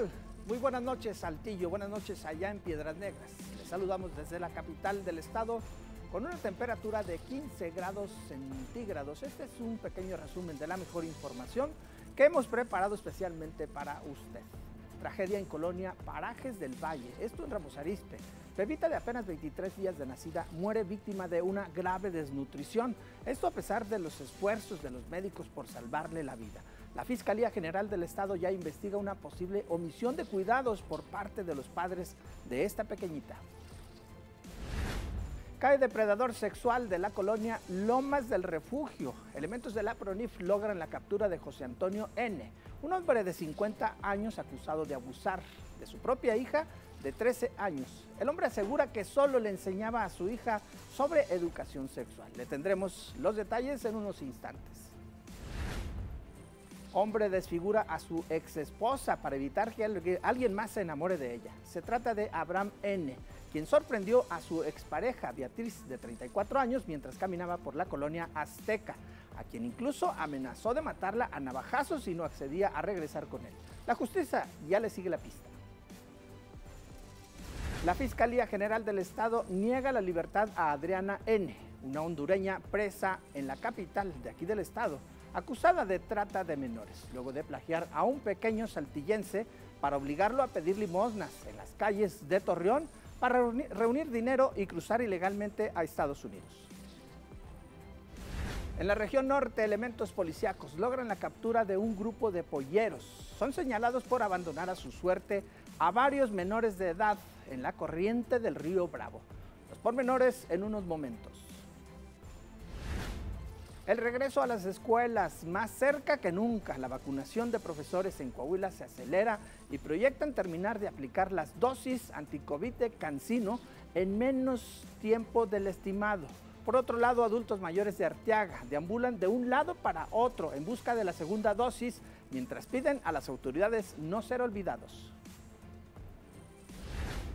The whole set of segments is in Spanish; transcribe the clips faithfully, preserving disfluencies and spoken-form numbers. tal? Muy buenas noches, Saltillo, buenas noches allá en Piedras Negras. Les saludamos desde la capital del estado con una temperatura de quince grados centígrados. Este es un pequeño resumen de la mejor información que hemos preparado especialmente para usted. Tragedia en Colonia Parajes del Valle, esto en Ramos Arizpe. Bebita de apenas veintitrés días de nacida muere víctima de una grave desnutrición. Esto a pesar de los esfuerzos de los médicos por salvarle la vida. La Fiscalía General del Estado ya investiga una posible omisión de cuidados por parte de los padres de esta pequeñita. Cae depredador sexual de la colonia Lomas del Refugio. Elementos de la PRONNIF logran la captura de José Antonio N., un hombre de cincuenta años acusado de abusar de su propia hija de trece años. El hombre asegura que solo le enseñaba a su hija sobre educación sexual. Le tendremos los detalles en unos instantes. Hombre desfigura a su exesposa para evitar que alguien más se enamore de ella. Se trata de Abraham N., quien sorprendió a su expareja Beatriz, de treinta y cuatro años, mientras caminaba por la colonia Azteca, a quien incluso amenazó de matarla a navajazos si no accedía a regresar con él. La justicia ya le sigue la pista. La Fiscalía General del Estado niega la libertad a Adriana N., una hondureña presa en la capital de aquí del estado, acusada de trata de menores, luego de plagiar a un pequeño saltillense para obligarlo a pedir limosnas en las calles de Torreón para reunir, reunir dinero y cruzar ilegalmente a Estados Unidos. En la región norte, elementos policíacos logran la captura de un grupo de polleros. Son señalados por abandonar a su suerte a varios menores de edad en la corriente del río Bravo. Los pormenores en unos momentos. El regreso a las escuelas más cerca que nunca. La vacunación de profesores en Coahuila se acelera y proyectan terminar de aplicar las dosis anticovid de CanSino en menos tiempo del estimado. Por otro lado, adultos mayores de Arteaga deambulan de un lado para otro en busca de la segunda dosis, mientras piden a las autoridades no ser olvidados.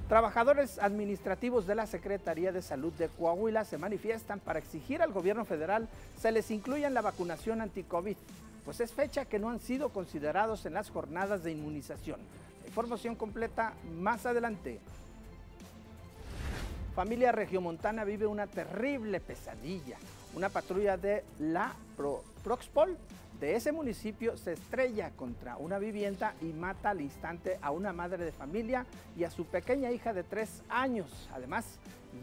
Trabajadores administrativos de la Secretaría de Salud de Coahuila se manifiestan para exigir al gobierno federal se les incluya en la vacunación anticovid, pues es fecha que no han sido considerados en las jornadas de inmunización. La información completa más adelante. Familia regiomontana vive una terrible pesadilla. Una patrulla de la Proxpol de ese municipio se estrella contra una vivienda y mata al instante a una madre de familia y a su pequeña hija de tres años. Además,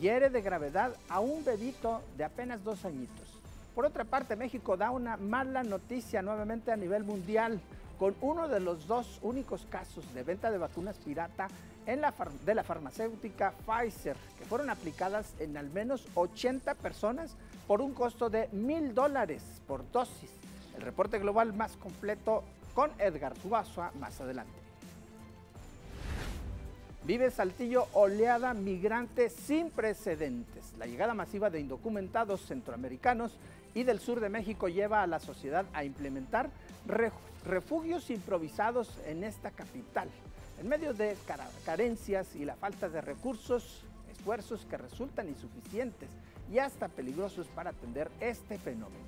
hiere de gravedad a un bebito de apenas dos añitos. Por otra parte, México da una mala noticia nuevamente a nivel mundial, con uno de los dos únicos casos de venta de vacunas pirata en la far- de la farmacéutica Pfizer, que fueron aplicadas en al menos ochenta personas por un costo de mil dólares por dosis. El reporte global más completo con Edgar Suazo más adelante. Vive Saltillo oleada migrante sin precedentes. La llegada masiva de indocumentados centroamericanos y del sur de México lleva a la sociedad a implementar refugios improvisados en esta capital. En medio de carencias y la falta de recursos, esfuerzos que resultan insuficientes y hasta peligrosos para atender este fenómeno.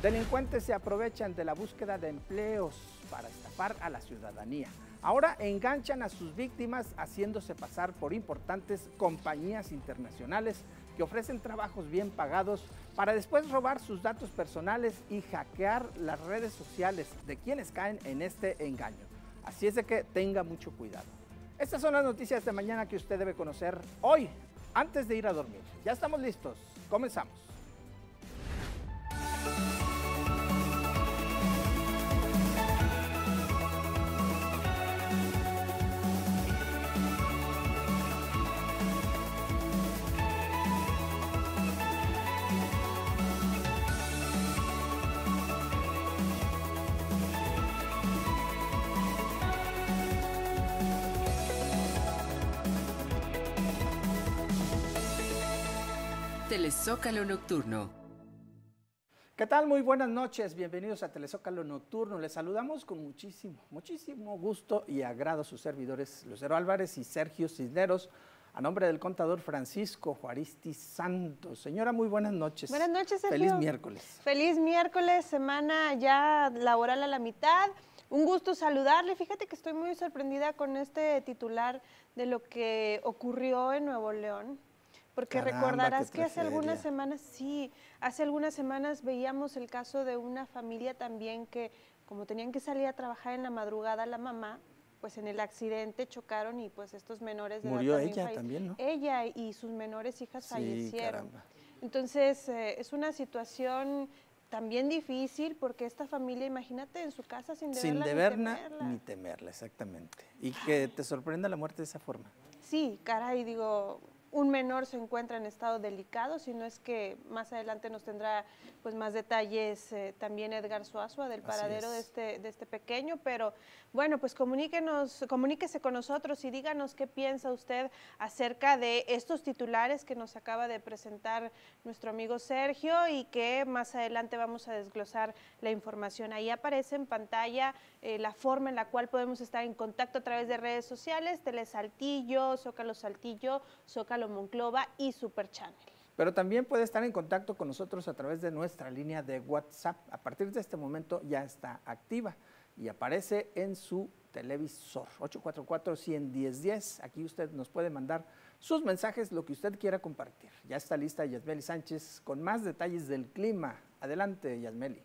Delincuentes se aprovechan de la búsqueda de empleos para estafar a la ciudadanía. Ahora enganchan a sus víctimas haciéndose pasar por importantes compañías internacionales que ofrecen trabajos bien pagados para después robar sus datos personales y hackear las redes sociales de quienes caen en este engaño. Así es de que tenga mucho cuidado. Estas son las noticias de mañana que usted debe conocer hoy antes de ir a dormir. Ya estamos listos. Comenzamos. Telezócalo Nocturno. ¿Qué tal? Muy buenas noches, bienvenidos a Telezócalo Nocturno. Les saludamos con muchísimo, muchísimo gusto y agrado a sus servidores Lucero Álvarez y Sergio Cisneros, a nombre del contador Francisco Juaristi Santos. Señora, muy buenas noches. Buenas noches, Sergio. Feliz miércoles. Feliz miércoles, semana ya laboral a la mitad. Un gusto saludarle. Fíjate que estoy muy sorprendida con este titular de lo que ocurrió en Nuevo León. Porque Caramba, recordarás que hace algunas semanas, sí, hace algunas semanas veíamos el caso de una familia también que, como tenían que salir a trabajar en la madrugada, la mamá, pues en el accidente chocaron y pues estos menores de edad murió también, ella falle... también, ¿no? Ella y sus menores hijas sí, fallecieron. Caramba. Entonces, eh, es una situación también difícil porque esta familia, imagínate, en su casa sin deberla, sin deberla ni temerla. Ni temerla, exactamente. Y que te sorprenda la muerte de esa forma. Sí, caray, digo... Un menor se encuentra en estado delicado, si no es que más adelante nos tendrá pues más detalles eh, también Edgar Suazo del paradero de este, de este pequeño, pero bueno, pues comuníquenos, comuníquese con nosotros y díganos qué piensa usted acerca de estos titulares que nos acaba de presentar nuestro amigo Sergio y que más adelante vamos a desglosar la información. Ahí aparece en pantalla eh, la forma en la cual podemos estar en contacto a través de redes sociales, Telesaltillo, Zócalo Saltillo, Zócalo Monclova y Super Channel. Pero también puede estar en contacto con nosotros a través de nuestra línea de WhatsApp. A partir de este momento ya está activa y aparece en su televisor. ocho cuatro cuatro, uno uno cero, uno cero. Aquí usted nos puede mandar sus mensajes, lo que usted quiera compartir. Ya está lista Yazmely Sánchez con más detalles del clima. Adelante, Yazmely.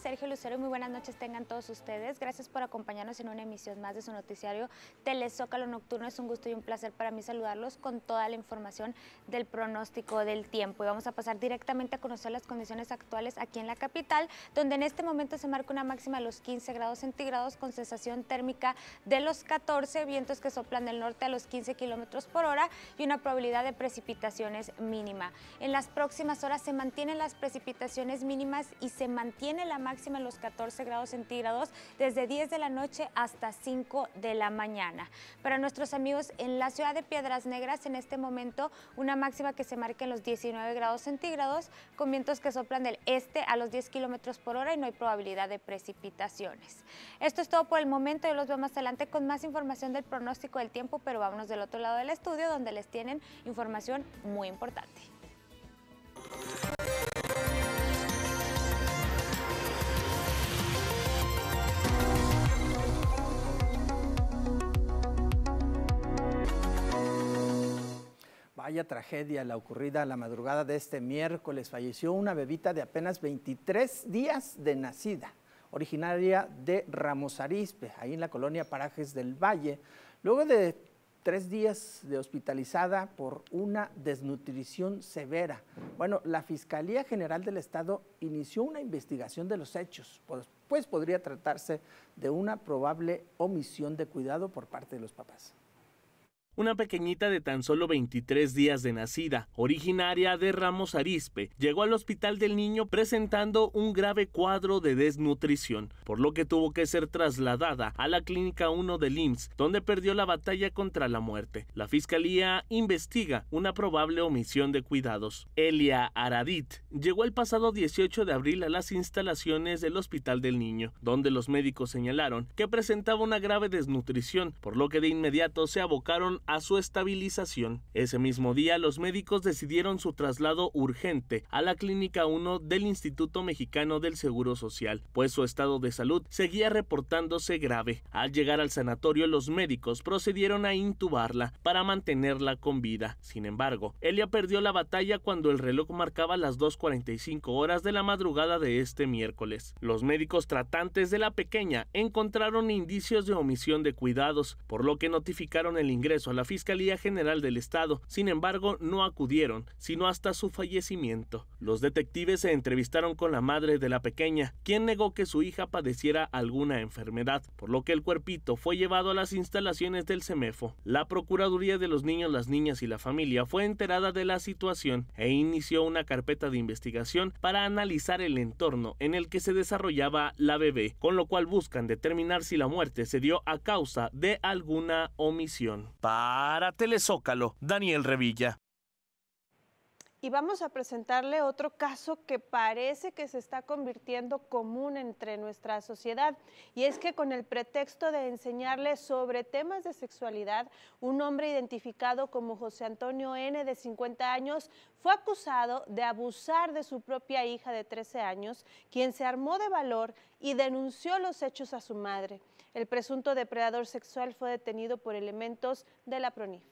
Sergio, Lucero, muy buenas noches tengan todos ustedes. Gracias por acompañarnos en una emisión más de su noticiario Telezócalo Nocturno. Es un gusto y un placer para mí saludarlos con toda la información del pronóstico del tiempo. Y vamos a pasar directamente a conocer las condiciones actuales aquí en la capital, donde en este momento se marca una máxima de los quince grados centígrados con sensación térmica de los catorce, vientos que soplan del norte a los quince kilómetros por hora y una probabilidad de precipitaciones mínima. En las próximas horas se mantienen las precipitaciones mínimas y se mantiene la la máxima en los catorce grados centígrados desde diez de la noche hasta cinco de la mañana. Para nuestros amigos en la ciudad de Piedras Negras, en este momento una máxima que se marca en los diecinueve grados centígrados con vientos que soplan del este a los diez kilómetros por hora y no hay probabilidad de precipitaciones. Esto es todo por el momento, yo los veo más adelante con más información del pronóstico del tiempo, pero vámonos del otro lado del estudio donde les tienen información muy importante. Vaya tragedia la ocurrida a la madrugada de este miércoles. Falleció una bebita de apenas veintitrés días de nacida, originaria de Ramos Arizpe, ahí en la colonia Parajes del Valle, luego de tres días de hospitalizada por una desnutrición severa. Bueno, la Fiscalía General del Estado inició una investigación de los hechos, pues podría tratarse de una probable omisión de cuidado por parte de los papás. Una pequeñita de tan solo veintitrés días de nacida, originaria de Ramos Arizpe, llegó al hospital del niño presentando un grave cuadro de desnutrición, por lo que tuvo que ser trasladada a la Clínica uno del I M S S, donde perdió la batalla contra la muerte. La Fiscalía investiga una probable omisión de cuidados. Elia Aradit llegó el pasado dieciocho de abril a las instalaciones del hospital del niño, donde los médicos señalaron que presentaba una grave desnutrición, por lo que de inmediato se abocaron a su estabilización. Ese mismo día, los médicos decidieron su traslado urgente a la Clínica uno del Instituto Mexicano del Seguro Social, pues su estado de salud seguía reportándose grave. Al llegar al sanatorio, los médicos procedieron a intubarla para mantenerla con vida. Sin embargo, Elia perdió la batalla cuando el reloj marcaba las dos cuarenta y cinco horas de la madrugada de este miércoles. Los médicos tratantes de la pequeña encontraron indicios de omisión de cuidados, por lo que notificaron el ingreso a la Fiscalía General del Estado. Sin embargo, no acudieron, sino hasta su fallecimiento. Los detectives se entrevistaron con la madre de la pequeña, quien negó que su hija padeciera alguna enfermedad, por lo que el cuerpito fue llevado a las instalaciones del SEMEFO. La Procuraduría de los Niños, las Niñas y la Familia fue enterada de la situación e inició una carpeta de investigación para analizar el entorno en el que se desarrollaba la bebé, con lo cual buscan determinar si la muerte se dio a causa de alguna omisión. Para Telezócalo, Daniel Revilla. Y vamos a presentarle otro caso que parece que se está convirtiendo común entre nuestra sociedad. Y es que con el pretexto de enseñarle sobre temas de sexualidad, un hombre identificado como José Antonio N. de cincuenta años fue acusado de abusar de su propia hija de trece años, quien se armó de valor y denunció los hechos a su madre. El presunto depredador sexual fue detenido por elementos de la PRONNIF.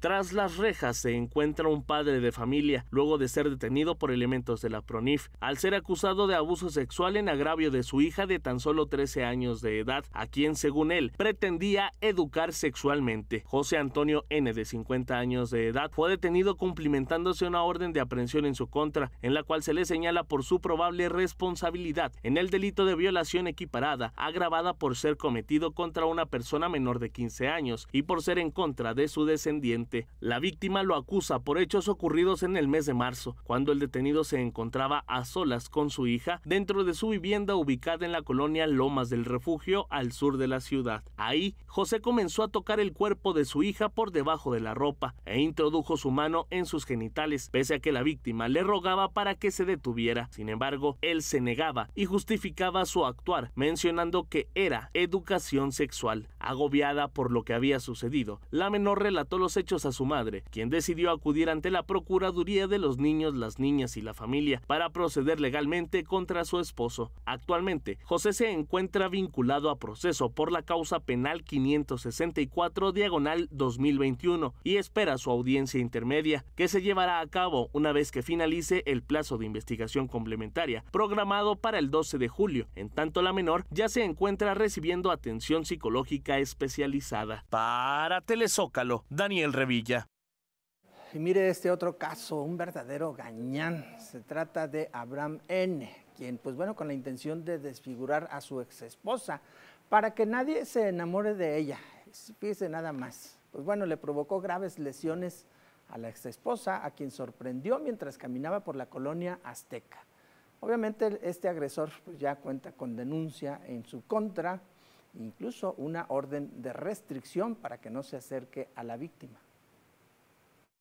Tras las rejas se encuentra un padre de familia, luego de ser detenido por elementos de la PRONNIF, al ser acusado de abuso sexual en agravio de su hija de tan solo trece años de edad, a quien, según él, pretendía educar sexualmente. José Antonio N., de cincuenta años de edad, fue detenido cumplimentándose una orden de aprehensión en su contra, en la cual se le señala por su probable responsabilidad en el delito de violación equiparada, agravada por ser cometido contra una persona menor de quince años y por ser en contra de su descendiente. La víctima lo acusa por hechos ocurridos en el mes de marzo, cuando el detenido se encontraba a solas con su hija dentro de su vivienda ubicada en la colonia Lomas del Refugio, al sur de la ciudad. Ahí, José comenzó a tocar el cuerpo de su hija por debajo de la ropa e introdujo su mano en sus genitales, pese a que la víctima le rogaba para que se detuviera. Sin embargo, él se negaba y justificaba su actuar, mencionando que era educación sexual. Agobiada por lo que había sucedido, la menor relató los hechos a su madre, quien decidió acudir ante la Procuraduría de los Niños, las Niñas y la Familia para proceder legalmente contra su esposo. Actualmente, José se encuentra vinculado a proceso por la causa penal quinientos sesenta y cuatro diagonal dos mil veintiuno y espera su audiencia intermedia, que se llevará a cabo una vez que finalice el plazo de investigación complementaria programado para el doce de julio. En tanto, la menor ya se encuentra recibiendo atención psicológica especializada. Para Telezócalo, Daniel Revillán. Villa. Y mire este otro caso, un verdadero gañán. Se trata de Abraham N., quien, pues bueno, con la intención de desfigurar a su exesposa para que nadie se enamore de ella, fíjese nada más, pues bueno, le provocó graves lesiones a la exesposa, a quien sorprendió mientras caminaba por la colonia Azteca. Obviamente este agresor pues, ya cuenta con denuncia en su contra, incluso una orden de restricción para que no se acerque a la víctima.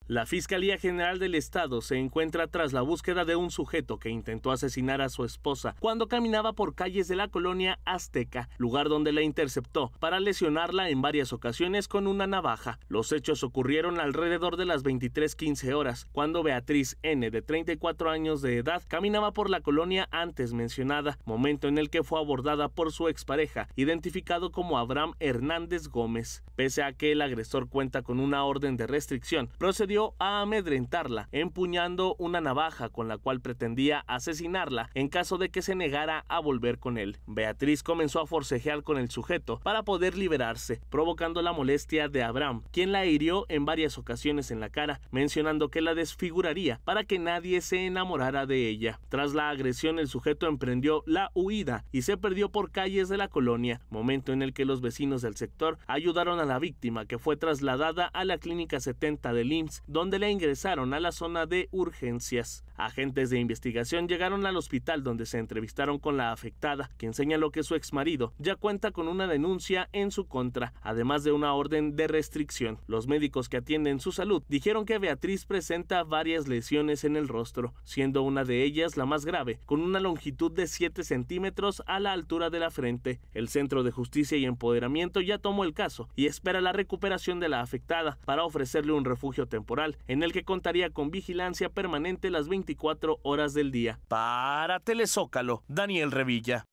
La Fiscalía General del Estado se encuentra tras la búsqueda de un sujeto que intentó asesinar a su esposa cuando caminaba por calles de la colonia Azteca, lugar donde la interceptó para lesionarla en varias ocasiones con una navaja. Los hechos ocurrieron alrededor de las veintitrés quince horas, cuando Beatriz N., de treinta y cuatro años de edad, caminaba por la colonia antes mencionada, momento en el que fue abordada por su expareja, identificado como Abraham Hernández Gómez. Pese a que el agresor cuenta con una orden de restricción, procedió a amedrentarla, empuñando una navaja con la cual pretendía asesinarla en caso de que se negara a volver con él. Beatriz comenzó a forcejear con el sujeto para poder liberarse, provocando la molestia de Abraham, quien la hirió en varias ocasiones en la cara, mencionando que la desfiguraría para que nadie se enamorara de ella. Tras la agresión, el sujeto emprendió la huida y se perdió por calles de la colonia, momento en el que los vecinos del sector ayudaron a la víctima, que fue trasladada a la clínica setenta del I M S S, donde la ingresaron a la zona de urgencias. Agentes de investigación llegaron al hospital, donde se entrevistaron con la afectada, quien señaló que su exmarido ya cuenta con una denuncia en su contra, además de una orden de restricción. Los médicos que atienden su salud dijeron que Beatriz presenta varias lesiones en el rostro, siendo una de ellas la más grave, con una longitud de siete centímetros a la altura de la frente. El Centro de Justicia y Empoderamiento ya tomó el caso y espera la recuperación de la afectada para ofrecerle un refugio temporal, en el que contaría con vigilancia permanente las veinticuatro horas del día. Para Telezócalo, Daniel Revilla.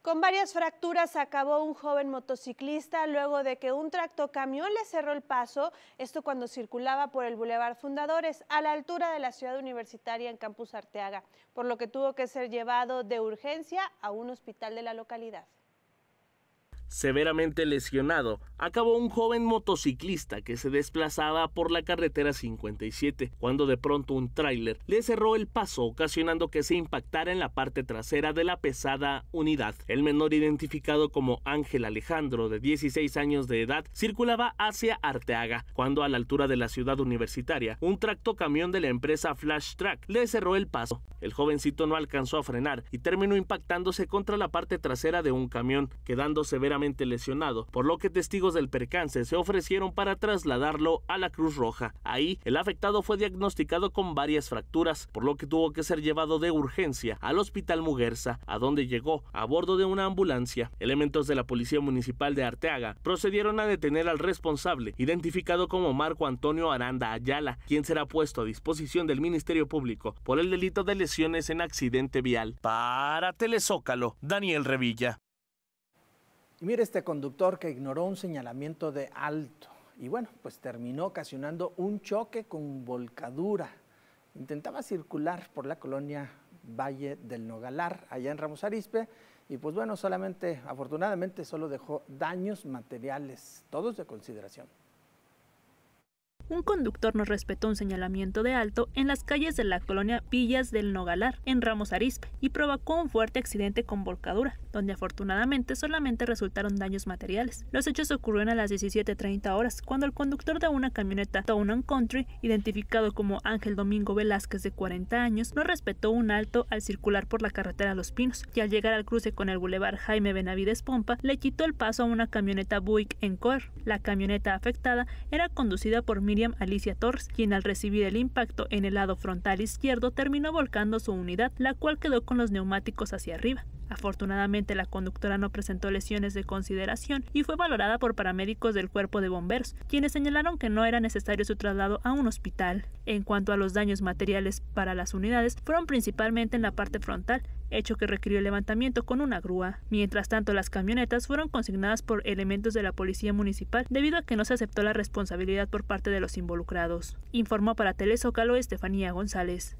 Con varias fracturas acabó un joven motociclista luego de que un tractocamión le cerró el paso, esto cuando circulaba por el Boulevard Fundadores, a la altura de la Ciudad Universitaria en Campus Arteaga, por lo que tuvo que ser llevado de urgencia a un hospital de la localidad. Severamente lesionado, acabó un joven motociclista que se desplazaba por la carretera cincuenta y siete, cuando de pronto un tráiler le cerró el paso, ocasionando que se impactara en la parte trasera de la pesada unidad. El menor, identificado como Ángel Alejandro, de dieciséis años de edad, circulaba hacia Arteaga, cuando a la altura de la Ciudad Universitaria, un tractocamión de la empresa Flash Track le cerró el paso. El jovencito no alcanzó a frenar y terminó impactándose contra la parte trasera de un camión, quedando severamente severamente lesionado, por lo que testigos del percance se ofrecieron para trasladarlo a la Cruz Roja. Ahí, el afectado fue diagnosticado con varias fracturas, por lo que tuvo que ser llevado de urgencia al Hospital Muguerza, a donde llegó a bordo de una ambulancia. Elementos de la Policía Municipal de Arteaga procedieron a detener al responsable, identificado como Marco Antonio Aranda Ayala, quien será puesto a disposición del Ministerio Público por el delito de lesiones en accidente vial. Para Telezócalo, Daniel Revilla. Y mire este conductor que ignoró un señalamiento de alto y bueno, pues terminó ocasionando un choque con volcadura. Intentaba circular por la colonia Valle del Nogalar, allá en Ramos Arizpe, y pues bueno, solamente, afortunadamente, solo dejó daños materiales, todos de consideración. Un conductor no respetó un señalamiento de alto en las calles de la colonia Villas del Nogalar, en Ramos Arizpe, y provocó un fuerte accidente con volcadura, donde afortunadamente solamente resultaron daños materiales. Los hechos ocurrieron a las diecisiete treinta horas, cuando el conductor de una camioneta Town and Country, identificado como Ángel Domingo Velázquez, de cuarenta años, no respetó un alto al circular por la carretera Los Pinos, y al llegar al cruce con el bulevar Jaime Benavides Pompa, le quitó el paso a una camioneta Buick Encore. La camioneta afectada era conducida por Alicia Torres, quien al recibir el impacto en el lado frontal izquierdo terminó volcando su unidad, la cual quedó con los neumáticos hacia arriba. Afortunadamente, la conductora no presentó lesiones de consideración y fue valorada por paramédicos del Cuerpo de Bomberos, quienes señalaron que no era necesario su traslado a un hospital. En cuanto a los daños materiales para las unidades, fueron principalmente en la parte frontal, hecho que requirió el levantamiento con una grúa. Mientras tanto, las camionetas fueron consignadas por elementos de la Policía Municipal debido a que no se aceptó la responsabilidad por parte de los involucrados. Informó para Telezócalo Estefanía González.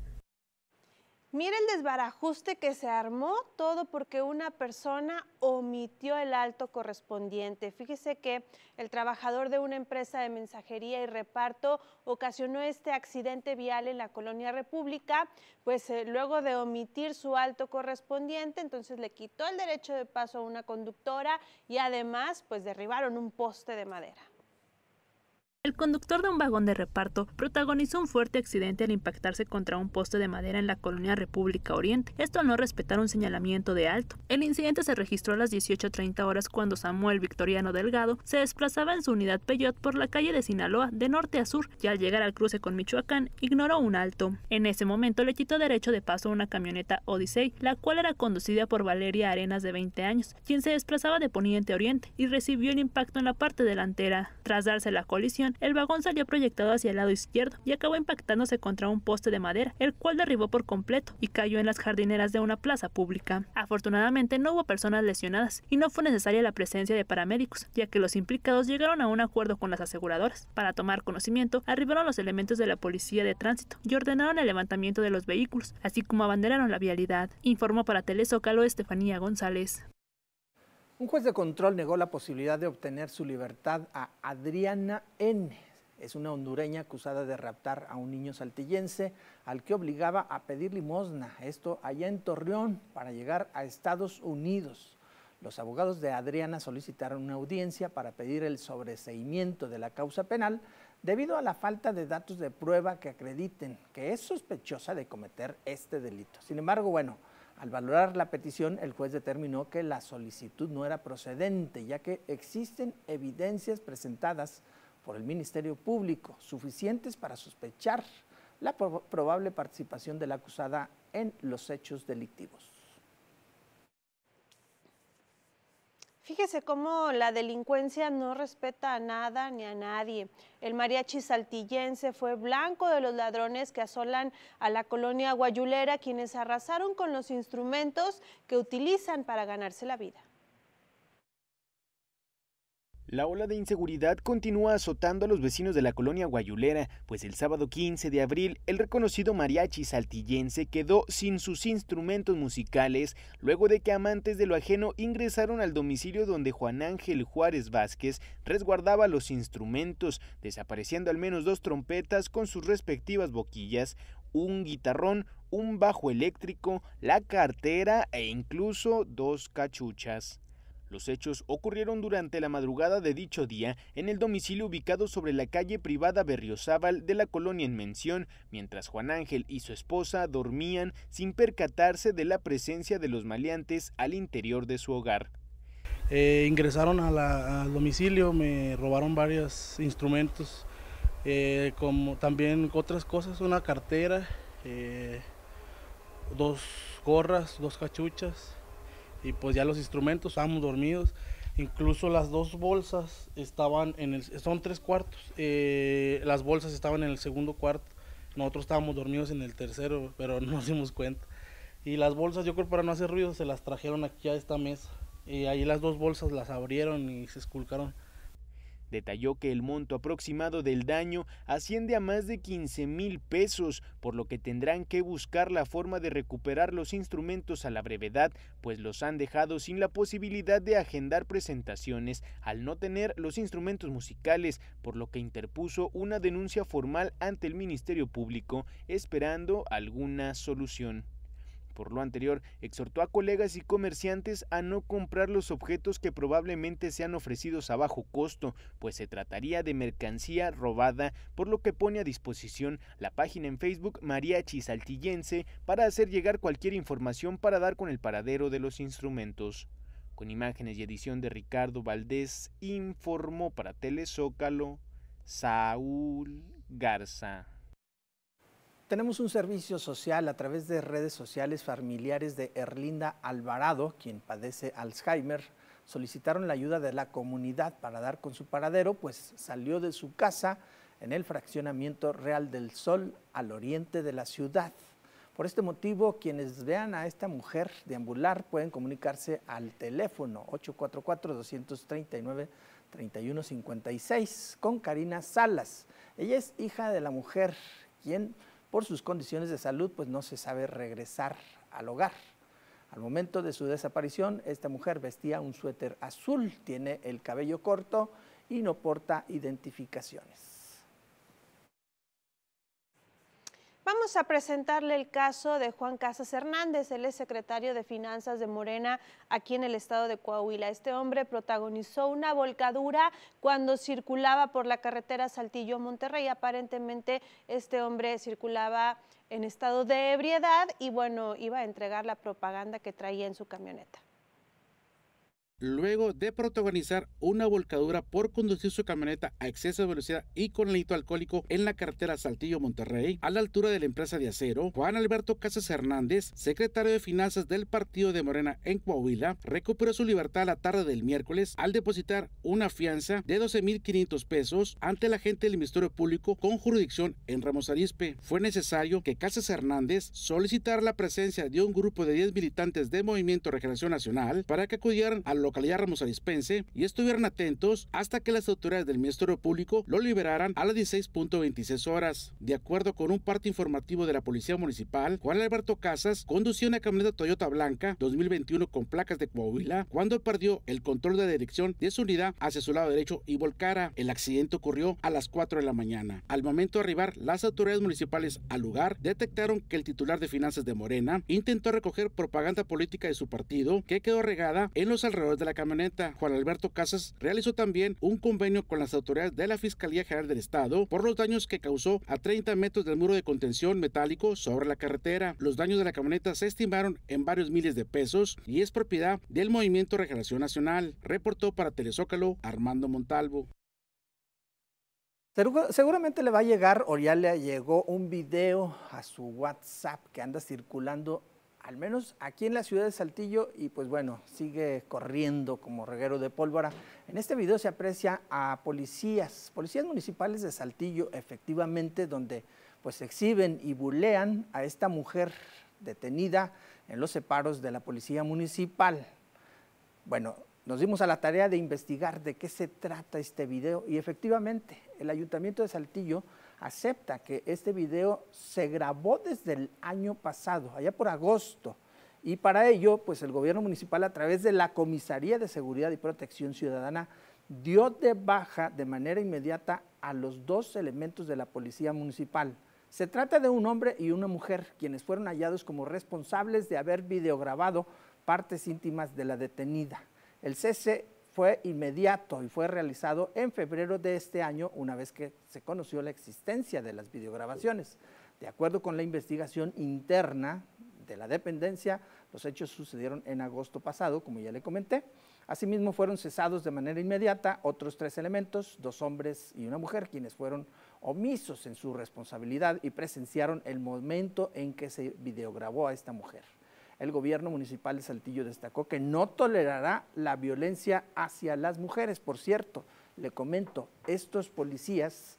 Mira el desbarajuste que se armó, todo porque una persona omitió el alto correspondiente. Fíjese que el trabajador de una empresa de mensajería y reparto ocasionó este accidente vial en la colonia República, pues eh, luego de omitir su alto correspondiente, entonces le quitó el derecho de paso a una conductora y además pues derribaron un poste de madera. El conductor de un vagón de reparto protagonizó un fuerte accidente al impactarse contra un poste de madera en la colonia República Oriente, esto al no respetar un señalamiento de alto. El incidente se registró a las dieciocho treinta horas cuando Samuel Victoriano Delgado se desplazaba en su unidad Peyot por la calle de Sinaloa de norte a sur y al llegar al cruce con Michoacán ignoró un alto. En ese momento le quitó derecho de paso a una camioneta Odyssey, la cual era conducida por Valeria Arenas de veinte años, quien se desplazaba de Poniente a Oriente y recibió el impacto en la parte delantera. Tras darse la colisión, el vagón salió proyectado hacia el lado izquierdo y acabó impactándose contra un poste de madera, el cual derribó por completo y cayó en las jardineras de una plaza pública. Afortunadamente no hubo personas lesionadas y no fue necesaria la presencia de paramédicos, ya que los implicados llegaron a un acuerdo con las aseguradoras. Para tomar conocimiento, arribaron los elementos de la Policía de Tránsito y ordenaron el levantamiento de los vehículos, así como abanderaron la vialidad. Informó para Telezócalo Estefanía González. Un juez de control negó la posibilidad de obtener su libertad a Adriana N. Es una hondureña acusada de raptar a un niño saltillense al que obligaba a pedir limosna, esto allá en Torreón, para llegar a Estados Unidos. Los abogados de Adriana solicitaron una audiencia para pedir el sobreseimiento de la causa penal debido a la falta de datos de prueba que acrediten que es sospechosa de cometer este delito. Sin embargo, bueno, al valorar la petición, el juez determinó que la solicitud no era procedente, ya que existen evidencias presentadas por el Ministerio Público suficientes para sospechar la probable participación de la acusada en los hechos delictivos. Fíjese cómo la delincuencia no respeta a nada ni a nadie. El mariachi saltillense fue blanco de los ladrones que asolan a la colonia Guayulera, quienes arrasaron con los instrumentos que utilizan para ganarse la vida. La ola de inseguridad continúa azotando a los vecinos de la colonia Guayulera, pues el sábado quince de abril el reconocido mariachi saltillense quedó sin sus instrumentos musicales luego de que amantes de lo ajeno ingresaron al domicilio donde Juan Ángel Juárez Vázquez resguardaba los instrumentos, desapareciendo al menos dos trompetas con sus respectivas boquillas, un guitarrón, un bajo eléctrico, la cartera e incluso dos cachuchas. Los hechos ocurrieron durante la madrugada de dicho día en el domicilio ubicado sobre la calle privada Berriozábal de la colonia en mención, mientras Juan Ángel y su esposa dormían sin percatarse de la presencia de los maleantes al interior de su hogar. Eh, ingresaron a la, al domicilio, me robaron varios instrumentos, eh, como también otras cosas, una cartera, eh, dos gorras, dos cachuchas y pues ya los instrumentos, estábamos dormidos. Incluso las dos bolsas estaban en el, son tres cuartos, eh, las bolsas estaban en el segundo cuarto, nosotros estábamos dormidos en el tercero, pero no nos dimos cuenta. Y las bolsas, yo creo para no hacer ruido, se las trajeron aquí a esta mesa. Y ahí las dos bolsas las abrieron y se esculcaron. Detalló que el monto aproximado del daño asciende a más de quince mil pesos, por lo que tendrán que buscar la forma de recuperar los instrumentos a la brevedad, pues los han dejado sin la posibilidad de agendar presentaciones al no tener los instrumentos musicales, por lo que interpuso una denuncia formal ante el Ministerio Público, esperando alguna solución. Por lo anterior, exhortó a colegas y comerciantes a no comprar los objetos que probablemente sean ofrecidos a bajo costo, pues se trataría de mercancía robada, por lo que pone a disposición la página en Facebook Mariachi Saltillense para hacer llegar cualquier información para dar con el paradero de los instrumentos. Con imágenes y edición de Ricardo Valdés, informó para Telezócalo, Saúl Garza. Tenemos un servicio social a través de redes sociales. Familiares de Erlinda Alvarado, quien padece Alzheimer, solicitaron la ayuda de la comunidad para dar con su paradero, pues salió de su casa en el fraccionamiento Real del Sol, al oriente de la ciudad. Por este motivo, quienes vean a esta mujer deambular pueden comunicarse al teléfono ocho cuatro cuatro, dos tres nueve, tres uno cinco seis con Karina Salas. Ella es hija de la mujer, quien por sus condiciones de salud, pues no se sabe regresar al hogar. Al momento de su desaparición, esta mujer vestía un suéter azul, tiene el cabello corto y no porta identificaciones. Vamos a presentarle el caso de Juan Casas Hernández. Él es secretario de Finanzas de Morena aquí en el estado de Coahuila. Este hombre protagonizó una volcadura cuando circulaba por la carretera Saltillo-Monterrey. Aparentemente este hombre circulaba en estado de ebriedad y bueno, iba a entregar la propaganda que traía en su camioneta. Luego de protagonizar una volcadura por conducir su camioneta a exceso de velocidad y con aliento alcohólico en la carretera Saltillo-Monterrey, a la altura de la empresa de acero, Juan Alberto Casas Hernández, secretario de Finanzas del Partido de Morena en Coahuila, recuperó su libertad la tarde del miércoles al depositar una fianza de doce mil quinientos pesos ante la gente del Ministerio Público con jurisdicción en Ramos Arizpe. Fue necesario que Casas Hernández solicitara la presencia de un grupo de diez militantes de Movimiento Regeneración Nacional para que acudieran a los localidad Ramos Arizpense y estuvieron atentos hasta que las autoridades del Ministerio Público lo liberaran a las dieciséis punto veintiséis horas. De acuerdo con un parte informativo de la Policía Municipal, Juan Alberto Casas conducía una camioneta Toyota Blanca dos mil veintiuno con placas de Coahuila cuando perdió el control de dirección de su unidad hacia su lado derecho y volcara. El accidente ocurrió a las cuatro de la mañana. Al momento de arribar, las autoridades municipales al lugar detectaron que el titular de Finanzas de Morena intentó recoger propaganda política de su partido que quedó regada en los alrededores de la camioneta. Juan Alberto Casas realizó también un convenio con las autoridades de la Fiscalía General del Estado por los daños que causó a treinta metros del muro de contención metálico sobre la carretera. Los daños de la camioneta se estimaron en varios miles de pesos y es propiedad del Movimiento Regeneración Nacional. Reportó para Telezócalo, Armando Montalvo. Seguramente le va a llegar o ya le llegó un video a su WhatsApp que anda circulando al menos aquí en la ciudad de Saltillo, y pues bueno, sigue corriendo como reguero de pólvora. En este video se aprecia a policías, policías municipales de Saltillo, efectivamente, donde pues exhiben y bulean a esta mujer detenida en los separos de la policía municipal. Bueno, nos dimos a la tarea de investigar de qué se trata este video y efectivamente el Ayuntamiento de Saltillo acepta que este video se grabó desde el año pasado, allá por agosto, y para ello, pues el gobierno municipal a través de la Comisaría de Seguridad y Protección Ciudadana dio de baja de manera inmediata a los dos elementos de la policía municipal. Se trata de un hombre y una mujer, quienes fueron hallados como responsables de haber videograbado partes íntimas de la detenida. El cese fue inmediato y fue realizado en febrero de este año, una vez que se conoció la existencia de las videograbaciones. De acuerdo con la investigación interna de la dependencia, los hechos sucedieron en agosto pasado, como ya le comenté. Asimismo, fueron cesados de manera inmediata otros tres elementos, dos hombres y una mujer, quienes fueron omisos en su responsabilidad y presenciaron el momento en que se videograbó a esta mujer. El gobierno municipal de Saltillo destacó que no tolerará la violencia hacia las mujeres. Por cierto, le comento, estos policías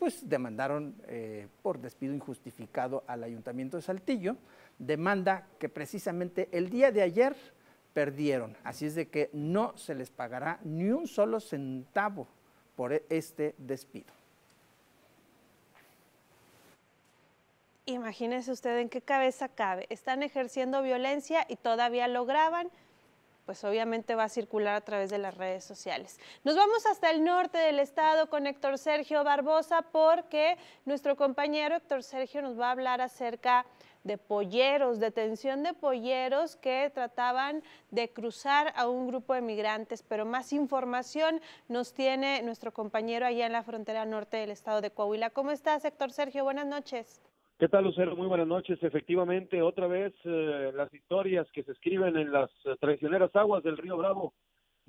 pues demandaron eh, por despido injustificado al Ayuntamiento de Saltillo, demanda que precisamente el día de ayer perdieron, así es de que no se les pagará ni un solo centavo por este despido. Imagínese usted en qué cabeza cabe. Están ejerciendo violencia y todavía lo graban, pues obviamente va a circular a través de las redes sociales. Nos vamos hasta el norte del estado con Héctor Sergio Barbosa, porque nuestro compañero Héctor Sergio nos va a hablar acerca de polleros, detención de polleros que trataban de cruzar a un grupo de migrantes, pero más información nos tiene nuestro compañero allá en la frontera norte del estado de Coahuila. ¿Cómo estás, Héctor Sergio? Buenas noches. ¿Qué tal, Lucero? Muy buenas noches. Efectivamente, otra vez eh, las historias que se escriben en las eh, traicioneras aguas del río Bravo.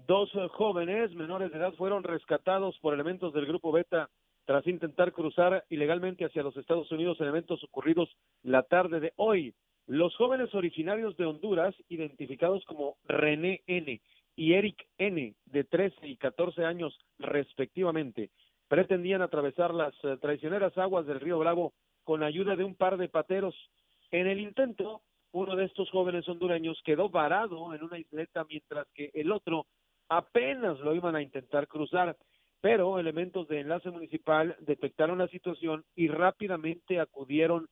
Dos eh, jóvenes menores de edad fueron rescatados por elementos del grupo Beta tras intentar cruzar ilegalmente hacia los Estados Unidos en eventos ocurridos la tarde de hoy. Los jóvenes originarios de Honduras, identificados como René N. y Eric N., de trece y catorce años respectivamente, pretendían atravesar las eh, traicioneras aguas del río Bravo con ayuda de un par de pateros. En el intento, uno de estos jóvenes hondureños quedó varado en una isleta, mientras que el otro apenas lo iban a intentar cruzar, pero elementos de enlace municipal detectaron la situación y rápidamente acudieron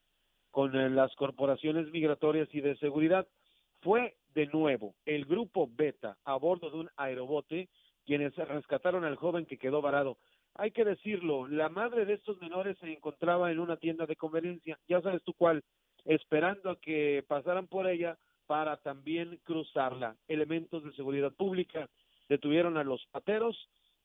con las corporaciones migratorias y de seguridad. Fue de nuevo el grupo Beta a bordo de un aerobote quienes rescataron al joven que quedó varado. Hay que decirlo, la madre de estos menores se encontraba en una tienda de conveniencia, ya sabes tú cuál, esperando a que pasaran por ella para también cruzarla. Elementos de seguridad pública detuvieron a los pateros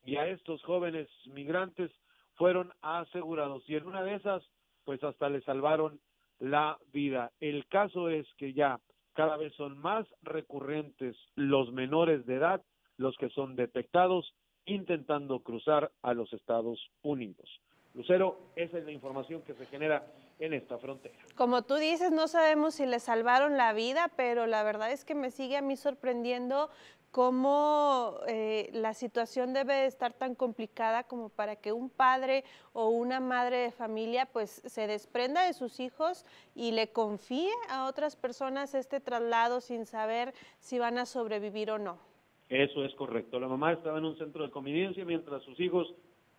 y a estos jóvenes migrantes fueron asegurados. Y en una de esas, pues hasta les salvaron la vida. El caso es que ya cada vez son más recurrentes los menores de edad, los que son detectados intentando cruzar a los Estados Unidos. Lucero, esa es la información que se genera en esta frontera. Como tú dices, no sabemos si le salvaron la vida, pero la verdad es que me sigue a mí sorprendiendo cómo eh, la situación debe de estar tan complicada como para que un padre o una madre de familia pues se desprenda de sus hijos y le confíe a otras personas este traslado sin saber si van a sobrevivir o no. Eso es correcto. La mamá estaba en un centro de conveniencia mientras sus hijos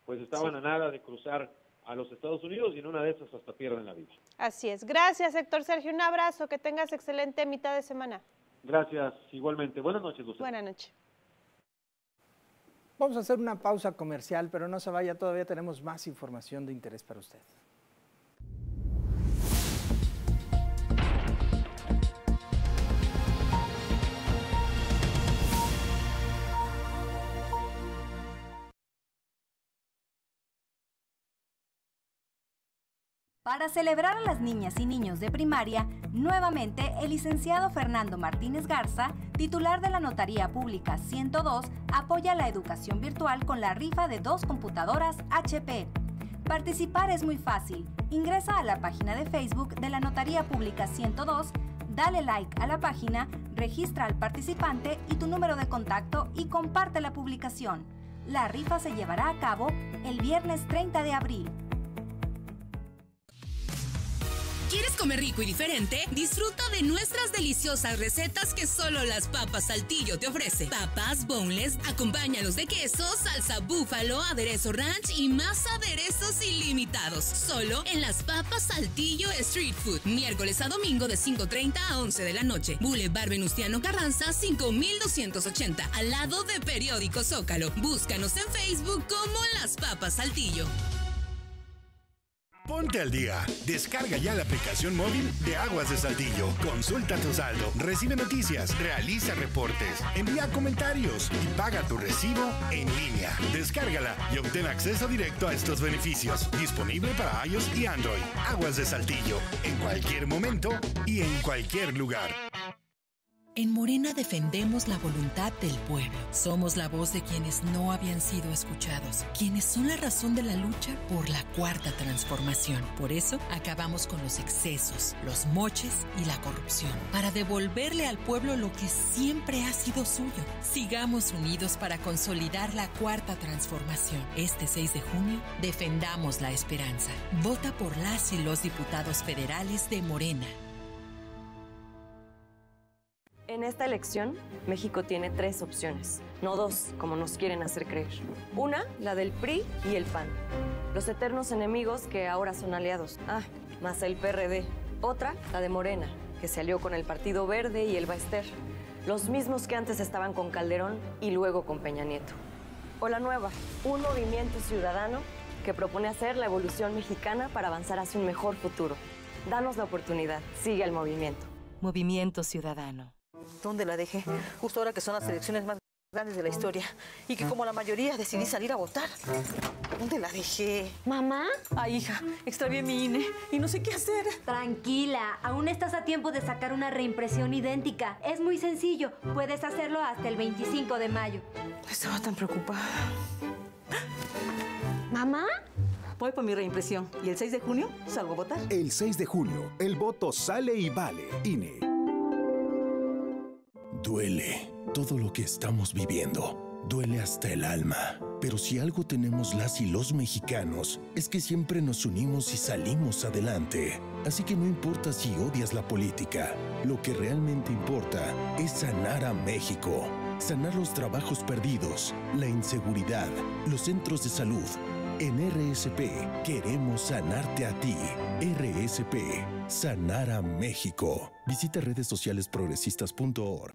pues estaban a nada de cruzar a los Estados Unidos y en una de esas hasta pierden la vida. Así es. Gracias, Héctor Sergio. Un abrazo. Que tengas excelente mitad de semana. Gracias. Igualmente. Buenas noches, Lucero. Buenas noches. Vamos a hacer una pausa comercial, pero no se vaya. Todavía tenemos más información de interés para usted. Para celebrar a las niñas y niños de primaria, nuevamente el licenciado Fernando Martínez Garza, titular de la Notaría Pública ciento dos, apoya la educación virtual con la rifa de dos computadoras H P. Participar es muy fácil. Ingresa a la página de Facebook de la Notaría Pública ciento dos, dale like a la página, registra al participante y tu número de contacto y comparte la publicación. La rifa se llevará a cabo el viernes treinta de abril. ¿Quieres comer rico y diferente? Disfruta de nuestras deliciosas recetas que solo las Papas Saltillo te ofrece. Papas, boneless, acompáñalos de queso, salsa búfalo, aderezo ranch y más aderezos ilimitados. Solo en las Papas Saltillo Street Food. Miércoles a domingo de cinco treinta a once de la noche. Boulevard Venustiano Carranza cinco mil doscientos ochenta, al lado de Periódico Zócalo. Búscanos en Facebook como Las Papas Saltillo. Ponte al día. Descarga ya la aplicación móvil de Aguas de Saltillo. Consulta tu saldo, recibe noticias, realiza reportes, envía comentarios y paga tu recibo en línea. Descárgala y obtén acceso directo a estos beneficios. Disponible para iOS y Android. Aguas de Saltillo. En cualquier momento y en cualquier lugar. En Morena defendemos la voluntad del pueblo. Somos la voz de quienes no habían sido escuchados, quienes son la razón de la lucha por la Cuarta Transformación. Por eso, acabamos con los excesos, los moches y la corrupción, para devolverle al pueblo lo que siempre ha sido suyo. Sigamos unidos para consolidar la Cuarta Transformación. Este seis de junio, defendamos la esperanza. Vota por las y los diputados federales de Morena. En esta elección, México tiene tres opciones, no dos, como nos quieren hacer creer. Una, la del P R I y el P A N, los eternos enemigos que ahora son aliados. Ah, más el P R D. Otra, la de Morena, que se alió con el Partido Verde y el Baester, los mismos que antes estaban con Calderón y luego con Peña Nieto. O la nueva, un movimiento ciudadano que propone hacer la evolución mexicana para avanzar hacia un mejor futuro. Danos la oportunidad, sigue el movimiento. Movimiento Ciudadano. ¿Dónde la dejé? Justo ahora que son las elecciones más grandes de la historia y que como la mayoría decidí salir a votar. ¿Dónde la dejé? ¿Mamá? Ay, hija, extravié mi I N E y no sé qué hacer. Tranquila, aún estás a tiempo de sacar una reimpresión idéntica. Es muy sencillo, puedes hacerlo hasta el veinticinco de mayo. Estaba tan preocupada. ¿Mamá? Voy por mi reimpresión y el seis de junio salgo a votar. El seis de junio, el voto sale y vale, I N E. Duele todo lo que estamos viviendo, duele hasta el alma. Pero si algo tenemos las y los mexicanos, es que siempre nos unimos y salimos adelante. Así que no importa si odias la política, lo que realmente importa es sanar a México. Sanar los trabajos perdidos, la inseguridad, los centros de salud. En R S P queremos sanarte a ti. R S P, sanar a México. Visita redes sociales progresistas punto org.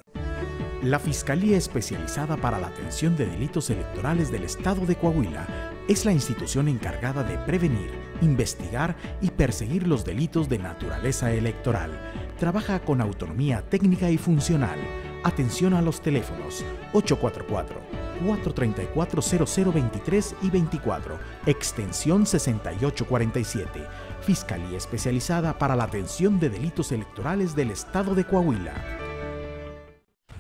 La Fiscalía Especializada para la Atención de Delitos Electorales del Estado de Coahuila es la institución encargada de prevenir, investigar y perseguir los delitos de naturaleza electoral. Trabaja con autonomía técnica y funcional. Atención a los teléfonos ocho cuatro cuatro, cuatro tres cuatro, cero cero dos tres y veinticuatro, extensión sesenta y ocho cuarenta y siete. Fiscalía Especializada para la Atención de Delitos Electorales del Estado de Coahuila.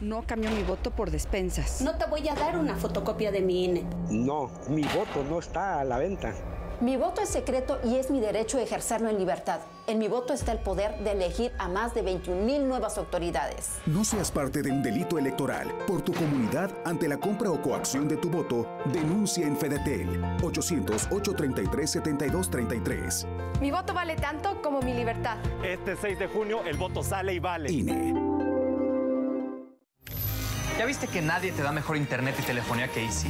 No cambio mi voto por despensas. No te voy a dar una fotocopia de mi I N E. No, mi voto no está a la venta. Mi voto es secreto y es mi derecho de ejercerlo en libertad. En mi voto está el poder de elegir a más de veintiún mil nuevas autoridades. No seas parte de un delito electoral. Por tu comunidad, ante la compra o coacción de tu voto, denuncia en Fedetel. ocho cero cero, ocho tres tres, siete dos tres tres. Mi voto vale tanto como mi libertad. Este seis de junio, el voto sale y vale. I N E. ¿Ya viste que nadie te da mejor internet y telefonía que Easy?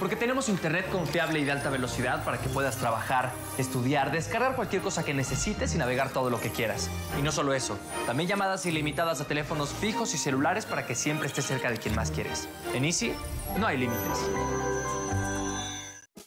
Porque tenemos internet confiable y de alta velocidad para que puedas trabajar, estudiar, descargar cualquier cosa que necesites y navegar todo lo que quieras. Y no solo eso, también llamadas ilimitadas a teléfonos fijos y celulares para que siempre estés cerca de quien más quieres. En Easy no hay límites.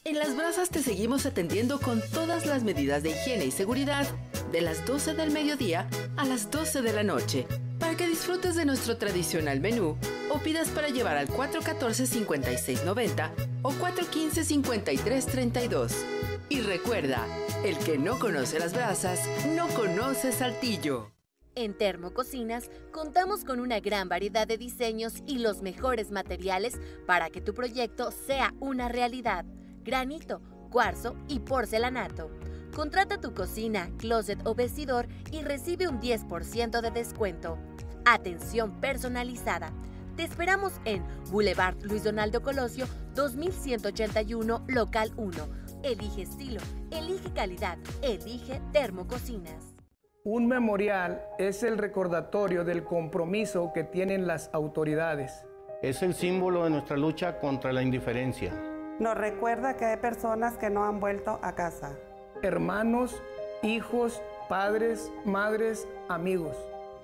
En Las Brasas te seguimos atendiendo con todas las medidas de higiene y seguridad de las doce del mediodía a las doce de la noche. Para que disfrutes de nuestro tradicional menú o pidas para llevar al cuatro uno cuatro, cinco seis nueve cero o cuatro uno cinco, cinco tres tres dos. Y recuerda, el que no conoce Las Brasas, no conoce Saltillo. En Termococinas contamos con una gran variedad de diseños y los mejores materiales para que tu proyecto sea una realidad. Granito, cuarzo y porcelanato. Contrata tu cocina, closet o vestidor y recibe un diez por ciento de descuento. Atención personalizada. Te esperamos en Boulevard Luis Donaldo Colosio, dos mil ciento ochenta y uno, local uno. Elige estilo, elige calidad, elige Termococinas. Un memorial es el recordatorio del compromiso que tienen las autoridades. Es el símbolo de nuestra lucha contra la indiferencia. Nos recuerda que hay personas que no han vuelto a casa. Hermanos, hijos, padres, madres, amigos.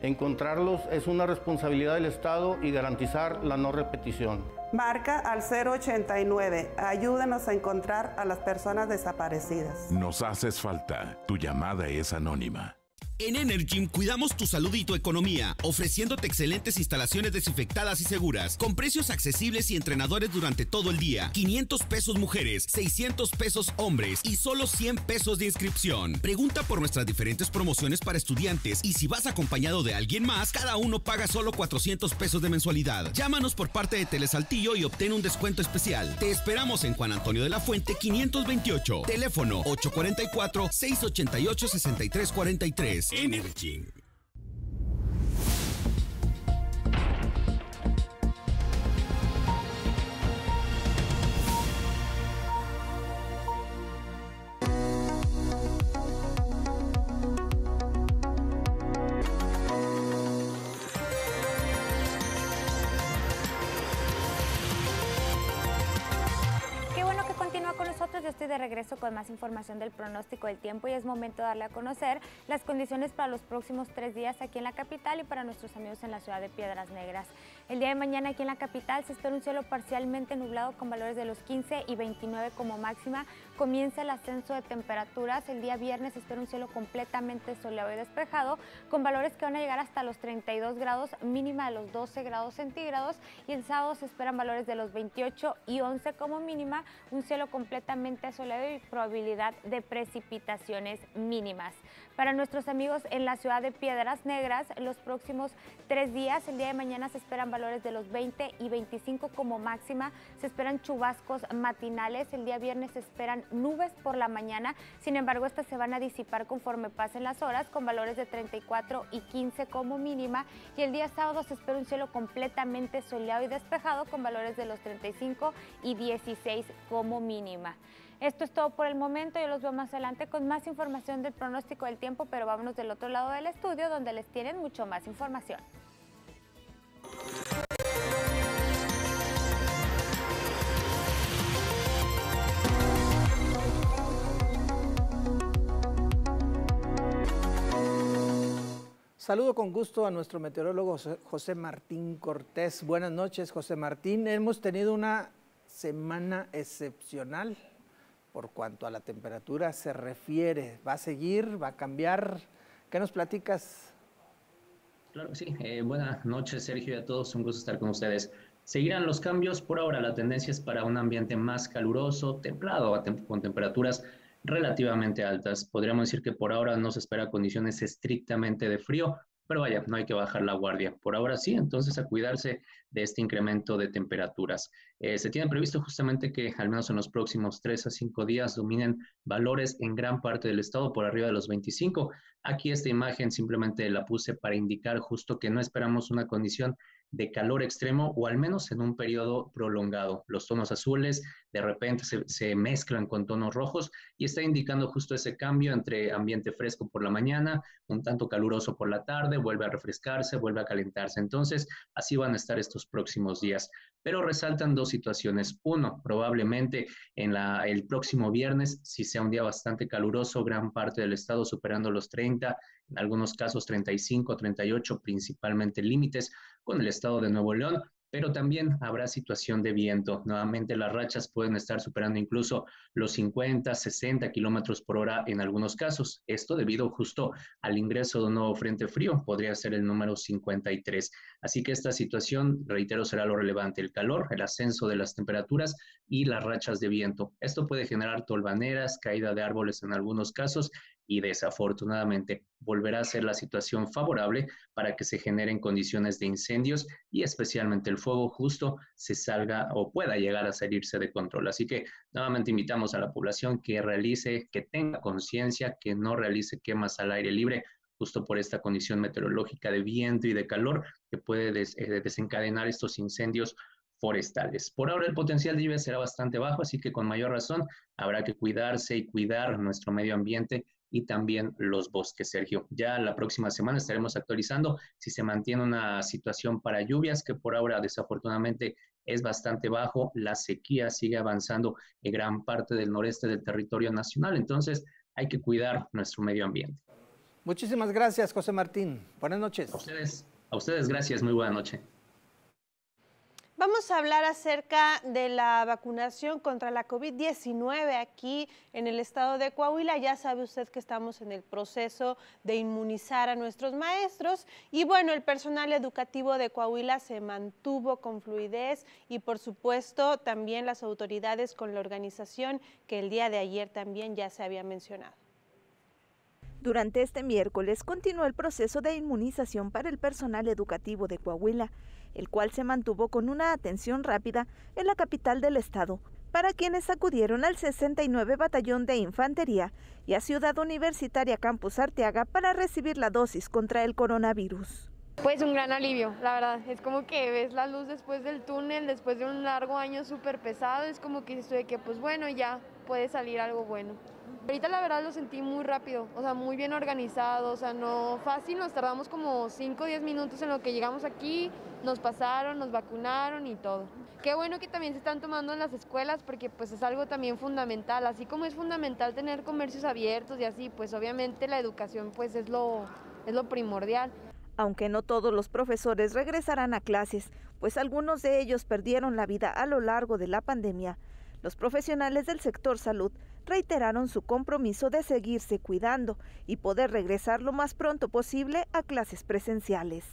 Encontrarlos es una responsabilidad del Estado y garantizar la no repetición. Marca al cero ochenta y nueve. Ayúdanos a encontrar a las personas desaparecidas. Nos haces falta. Tu llamada es anónima. En Energym cuidamos tu salud y tu economía, ofreciéndote excelentes instalaciones desinfectadas y seguras, con precios accesibles y entrenadores durante todo el día. quinientos pesos mujeres, seiscientos pesos hombres y solo cien pesos de inscripción. Pregunta por nuestras diferentes promociones para estudiantes y si vas acompañado de alguien más, cada uno paga solo cuatrocientos pesos de mensualidad. Llámanos por parte de Telesaltillo y obtén un descuento especial. Te esperamos en Juan Antonio de la Fuente quinientos veintiocho, teléfono ocho cuatro cuatro, seis ocho ocho, seis tres cuatro tres. Energy. De regreso con más información del pronóstico del tiempo y es momento de darle a conocer las condiciones para los próximos tres días aquí en la capital y para nuestros amigos en la ciudad de Piedras Negras. El día de mañana aquí en la capital se espera un cielo parcialmente nublado con valores de los quince y veintinueve como máxima. Comienza el ascenso de temperaturas. El día viernes se espera un cielo completamente soleado y despejado con valores que van a llegar hasta los treinta y dos grados, mínima de los doce grados centígrados, y el sábado se esperan valores de los veintiocho y once como mínima, un cielo completamente soleado y probabilidad de precipitaciones mínimas. Para nuestros amigos en la ciudad de Piedras Negras, los próximos tres días, el día de mañana se esperan valores de los veinte y veinticinco como máxima, se esperan chubascos matinales, el día viernes se esperan nubes por la mañana, sin embargo estas se van a disipar conforme pasen las horas, con valores de treinta y cuatro y quince como mínima, y el día sábado se espera un cielo completamente soleado y despejado con valores de los treinta y cinco y dieciséis como mínima. Esto es todo por el momento, yo los veo más adelante con más información del pronóstico del tiempo, pero vámonos del otro lado del estudio donde les tienen mucho más información. Saludo con gusto a nuestro meteorólogo José Martín Cortés. Buenas noches, José Martín. Hemos tenido una semana excepcional por cuanto a la temperatura se refiere. ¿Va a seguir? ¿Va a cambiar? ¿Qué nos platicas? Claro que sí. Eh, buenas noches, Sergio, y a todos. Un gusto estar con ustedes. Seguirán los cambios. Por ahora la tendencia es para un ambiente más caluroso, templado, con temperaturas relativamente altas. Podríamos decir que por ahora no se espera condiciones estrictamente de frío, pero vaya, no hay que bajar la guardia. Por ahora sí, entonces a cuidarse de este incremento de temperaturas. Eh, se tiene previsto justamente que al menos en los próximos tres a cinco días dominen valores en gran parte del estado por arriba de los veinticinco. Aquí esta imagen simplemente la puse para indicar justo que no esperamos una condición de calor extremo o al menos en un periodo prolongado. Los tonos azules de repente se, se mezclan con tonos rojos y está indicando justo ese cambio entre ambiente fresco por la mañana, un tanto caluroso por la tarde, vuelve a refrescarse, vuelve a calentarse. Entonces, así van a estar estos próximos días. Pero resaltan dos situaciones. Uno, probablemente en la, el próximo viernes, si sea un día bastante caluroso, gran parte del estado superando los treinta, en algunos casos treinta y cinco, treinta y ocho, principalmente límites con el estado de Nuevo León, pero también habrá situación de viento. Nuevamente las rachas pueden estar superando incluso los cincuenta, sesenta kilómetros por hora en algunos casos. Esto debido justo al ingreso de un nuevo frente frío, podría ser el número cincuenta y tres. Así que esta situación, reitero, será lo relevante: el calor, el ascenso de las temperaturas y las rachas de viento. Esto puede generar tolvaneras, caída de árboles en algunos casos, y desafortunadamente volverá a ser la situación favorable para que se generen condiciones de incendios y especialmente el fuego justo se salga o pueda llegar a salirse de control. Así que nuevamente invitamos a la población que realice, que tenga conciencia, que no realice quemas al aire libre, justo por esta condición meteorológica de viento y de calor que puede des- desencadenar estos incendios forestales. Por ahora el potencial de lluvia será bastante bajo, así que con mayor razón habrá que cuidarse y cuidar nuestro medio ambiente y también los bosques, Sergio. Ya la próxima semana estaremos actualizando si se mantiene una situación para lluvias, que por ahora desafortunadamente es bastante bajo. La sequía sigue avanzando en gran parte del noreste del territorio nacional, entonces hay que cuidar nuestro medio ambiente. Muchísimas gracias, José Martín. Buenas noches. A ustedes, a ustedes gracias. Muy buena noche. Vamos a hablar acerca de la vacunación contra la COVID diecinueve aquí en el estado de Coahuila. Ya sabe usted que estamos en el proceso de inmunizar a nuestros maestros y bueno, el personal educativo de Coahuila se mantuvo con fluidez y por supuesto también las autoridades con la organización que el día de ayer también ya se había mencionado. Durante este miércoles continuó el proceso de inmunización para el personal educativo de Coahuila, el cual se mantuvo con una atención rápida en la capital del estado, para quienes acudieron al sesenta y nueve Batallón de Infantería y a Ciudad Universitaria Campus Arteaga para recibir la dosis contra el coronavirus. Pues un gran alivio, la verdad, es como que ves la luz después del túnel, después de un largo año súper pesado, es como que dices que pues bueno, ya puede salir algo bueno. Ahorita la verdad lo sentí muy rápido, o sea, muy bien organizado, o sea, no fácil, nos tardamos como cinco o diez minutos en lo que llegamos aquí, nos pasaron, nos vacunaron y todo. Qué bueno que también se están tomando en las escuelas porque pues es algo también fundamental, así como es fundamental tener comercios abiertos y así, pues obviamente la educación pues es lo, es lo primordial. Aunque no todos los profesores regresarán a clases, pues algunos de ellos perdieron la vida a lo largo de la pandemia, los profesionales del sector salud reiteraron su compromiso de seguirse cuidando y poder regresar lo más pronto posible a clases presenciales.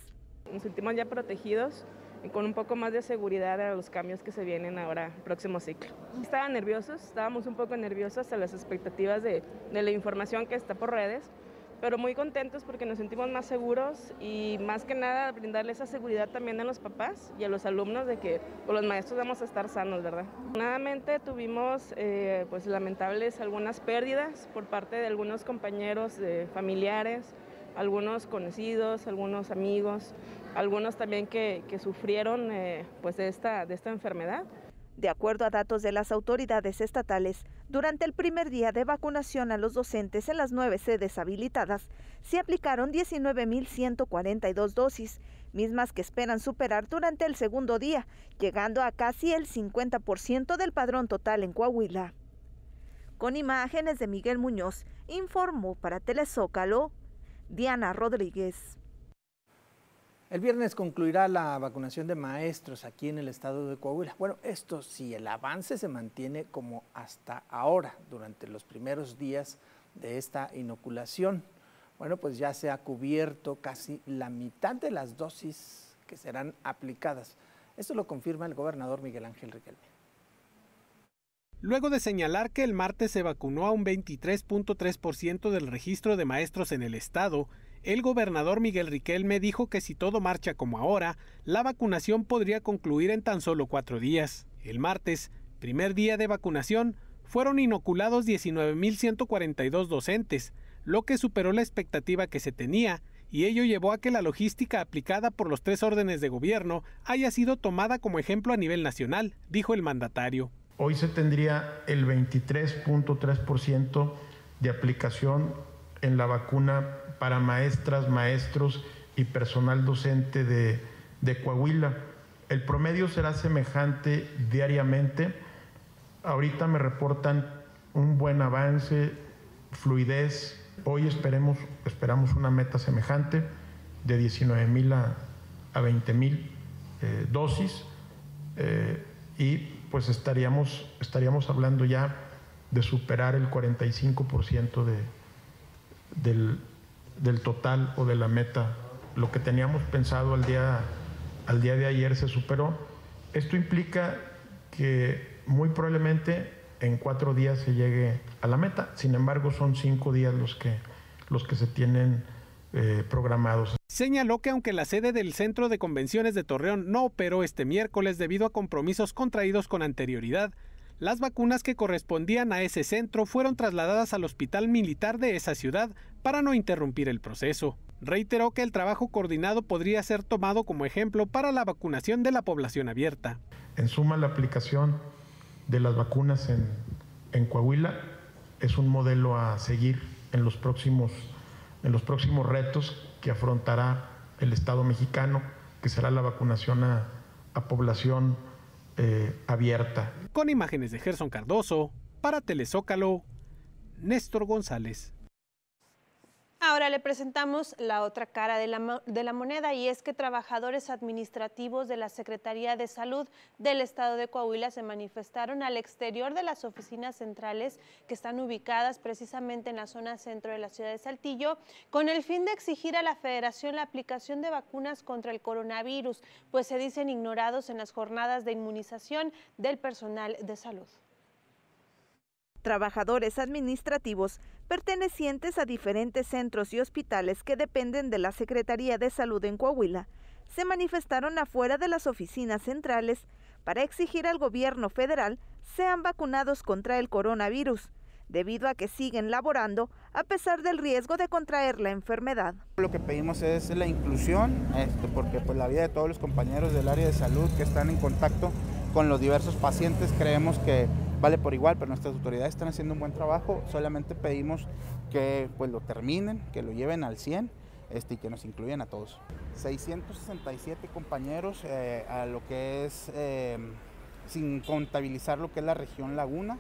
Nos sentimos ya protegidos y con un poco más de seguridad a los cambios que se vienen ahora, el próximo ciclo. Estaban nerviosos, estábamos un poco nerviosos a las expectativas de, de la información que está por redes, pero muy contentos porque nos sentimos más seguros y más que nada brindarle esa seguridad también a los papás y a los alumnos de que o los maestros vamos a estar sanos, ¿verdad? Afortunadamente tuvimos eh, pues lamentables algunas pérdidas por parte de algunos compañeros eh, familiares, algunos conocidos, algunos amigos, algunos también que, que sufrieron eh, pues de esta, de esta enfermedad. De acuerdo a datos de las autoridades estatales, durante el primer día de vacunación a los docentes en las nueve sedes habilitadas, se aplicaron diecinueve mil ciento cuarenta y dos dosis, mismas que esperan superar durante el segundo día, llegando a casi el cincuenta por ciento del padrón total en Coahuila. Con imágenes de Miguel Muñoz, informó para Telezócalo, Diana Rodríguez. El viernes concluirá la vacunación de maestros aquí en el estado de Coahuila. Bueno, esto sí, el avance se mantiene como hasta ahora, durante los primeros días de esta inoculación. Bueno, pues ya se ha cubierto casi la mitad de las dosis que serán aplicadas. Esto lo confirma el gobernador Miguel Ángel Riquelme. Luego de señalar que el martes se vacunó a un veintitrés punto tres por ciento del registro de maestros en el estado, el gobernador Miguel Riquelme dijo que si todo marcha como ahora, la vacunación podría concluir en tan solo cuatro días. El martes, primer día de vacunación, fueron inoculados diecinueve mil ciento cuarenta y dos docentes, lo que superó la expectativa que se tenía, y ello llevó a que la logística aplicada por los tres órdenes de gobierno haya sido tomada como ejemplo a nivel nacional, dijo el mandatario. Hoy se tendría el veintitrés punto tres por ciento de aplicación en la vacuna para maestras, maestros y personal docente de, de Coahuila. El promedio será semejante diariamente. Ahorita me reportan un buen avance, fluidez. Hoy esperemos, esperamos una meta semejante de diecinueve mil a, a veinte mil eh, dosis eh, y pues estaríamos, estaríamos hablando ya de superar el cuarenta y cinco por ciento de, del... del total o de la meta. Lo que teníamos pensado al día, al día de ayer se superó. Esto implica que muy probablemente en cuatro días se llegue a la meta. Sin embargo, son cinco días los que, los que se tienen eh, programados. Señaló que aunque la sede del Centro de Convenciones de Torreón no operó este miércoles debido a compromisos contraídos con anterioridad, las vacunas que correspondían a ese centro fueron trasladadas al hospital militar de esa ciudad para no interrumpir el proceso. Reiteró que el trabajo coordinado podría ser tomado como ejemplo para la vacunación de la población abierta. En suma, la aplicación de las vacunas en, en Coahuila es un modelo a seguir en los próximos, en los próximos retos que afrontará el Estado mexicano, que será la vacunación a, a población Eh, abierta. Con imágenes de Gerson Cardoso, para Telezócalo, Néstor González. Ahora le presentamos la otra cara de la, de la moneda, y es que trabajadores administrativos de la Secretaría de Salud del Estado de Coahuila se manifestaron al exterior de las oficinas centrales que están ubicadas precisamente en la zona centro de la ciudad de Saltillo, con el fin de exigir a la Federación la aplicación de vacunas contra el coronavirus, pues se dicen ignorados en las jornadas de inmunización del personal de salud. Trabajadores administrativos pertenecientes a diferentes centros y hospitales que dependen de la Secretaría de Salud en Coahuila se manifestaron afuera de las oficinas centrales para exigir al gobierno federal sean vacunados contra el coronavirus, debido a que siguen laborando a pesar del riesgo de contraer la enfermedad. Lo que pedimos es la inclusión, esto, porque pues, la vida de todos los compañeros del área de salud que están en contacto con los diversos pacientes creemos que vale por igual, pero nuestras autoridades están haciendo un buen trabajo. Solamente pedimos que pues, lo terminen, que lo lleven al cien este, y que nos incluyan a todos. seiscientos sesenta y siete compañeros eh, a lo que es, eh, sin contabilizar lo que es la región Laguna,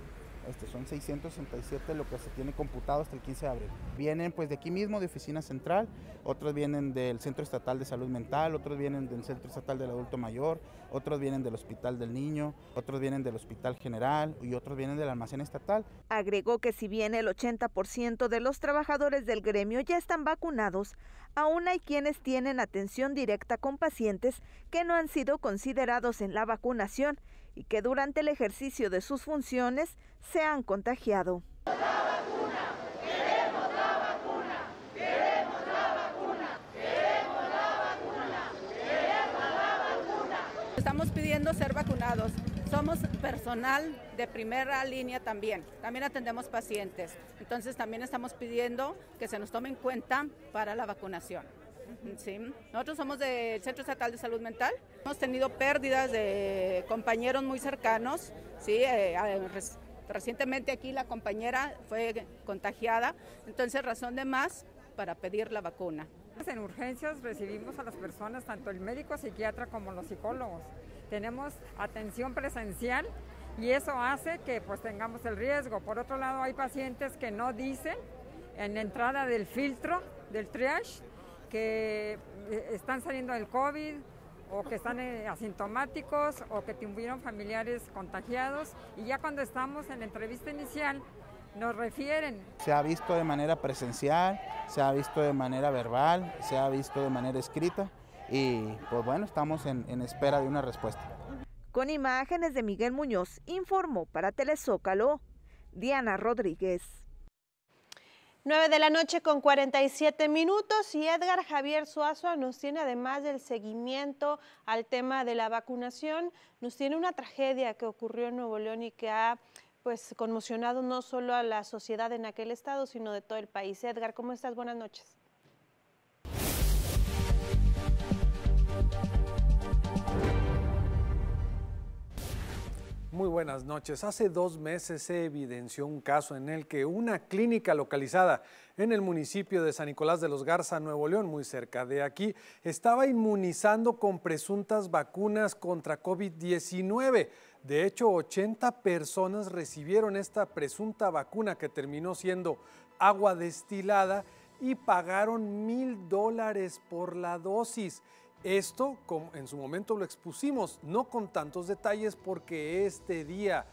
este, son seiscientos sesenta y siete lo que se tiene computado hasta el quince de abril. Vienen pues de aquí mismo, de Oficina Central, otros vienen del Centro Estatal de Salud Mental, otros vienen del Centro Estatal del Adulto Mayor, otros vienen del Hospital del Niño, otros vienen del Hospital General y otros vienen del Almacén Estatal. Agregó que si bien el ochenta por ciento de los trabajadores del gremio ya están vacunados, aún hay quienes tienen atención directa con pacientes que no han sido considerados en la vacunación y que durante el ejercicio de sus funciones se han contagiado. La vacuna, queremos la vacuna, queremos la vacuna, queremos la vacuna, queremos la vacuna. Estamos pidiendo ser vacunados. Somos personal de primera línea también, también atendemos pacientes, entonces también estamos pidiendo que se nos tome en cuenta para la vacunación. Sí. Nosotros somos del Centro Estatal de Salud Mental, hemos tenido pérdidas de compañeros muy cercanos, sí, eh, recientemente aquí la compañera fue contagiada, entonces razón de más para pedir la vacuna. En urgencias recibimos a las personas, tanto el médico psiquiatra como los psicólogos, tenemos atención presencial y eso hace que pues tengamos el riesgo. Por otro lado hay pacientes que no dicen en la entrada del filtro, del triage, que están saliendo del COVID o que están asintomáticos o que tuvieron familiares contagiados, y ya cuando estamos en la entrevista inicial nos refieren. Se ha visto de manera presencial, se ha visto de manera verbal, se ha visto de manera escrita y pues bueno, estamos en, en espera de una respuesta. Con imágenes de Miguel Muñoz, informó para Telezócalo, Diana Rodríguez. nueve de la noche con cuarenta y siete minutos, y Edgar Javier Suazo nos tiene, además del seguimiento al tema de la vacunación, nos tiene una tragedia que ocurrió en Nuevo León y que ha pues conmocionado no solo a la sociedad en aquel estado, sino de todo el país. Edgar, ¿cómo estás? Buenas noches. Muy buenas noches. Hace dos meses se evidenció un caso en el que una clínica localizada en el municipio de San Nicolás de los Garza, Nuevo León, muy cerca de aquí, estaba inmunizando con presuntas vacunas contra COVID diecinueve. De hecho, ochenta personas recibieron esta presunta vacuna que terminó siendo agua destilada y pagaron mil dólares por la dosis. Esto, como en su momento lo expusimos, no con tantos detalles porque este día,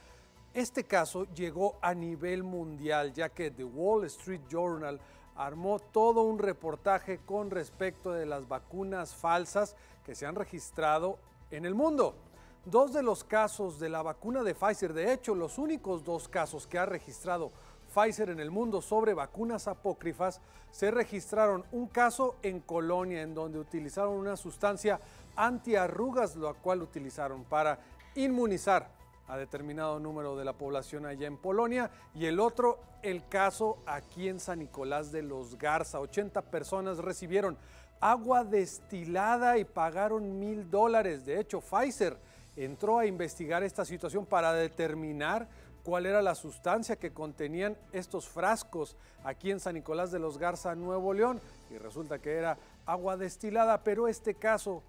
este caso llegó a nivel mundial, ya que The Wall Street Journal armó todo un reportaje con respecto de las vacunas falsas que se han registrado en el mundo. Dos de los casos de la vacuna de Pfizer, de hecho, los únicos dos casos que ha registrado Pfizer en el mundo sobre vacunas apócrifas, se registraron un caso en Colonia en donde utilizaron una sustancia antiarrugas, la cual utilizaron para inmunizar a determinado número de la población allá en Polonia, y el otro, el caso aquí en San Nicolás de los Garza. ochenta personas recibieron agua destilada y pagaron mil dólares. De hecho, Pfizer entró a investigar esta situación para determinar cuál era la sustancia que contenían estos frascos aquí en San Nicolás de los Garza, Nuevo León, y resulta que era agua destilada. Pero este caso,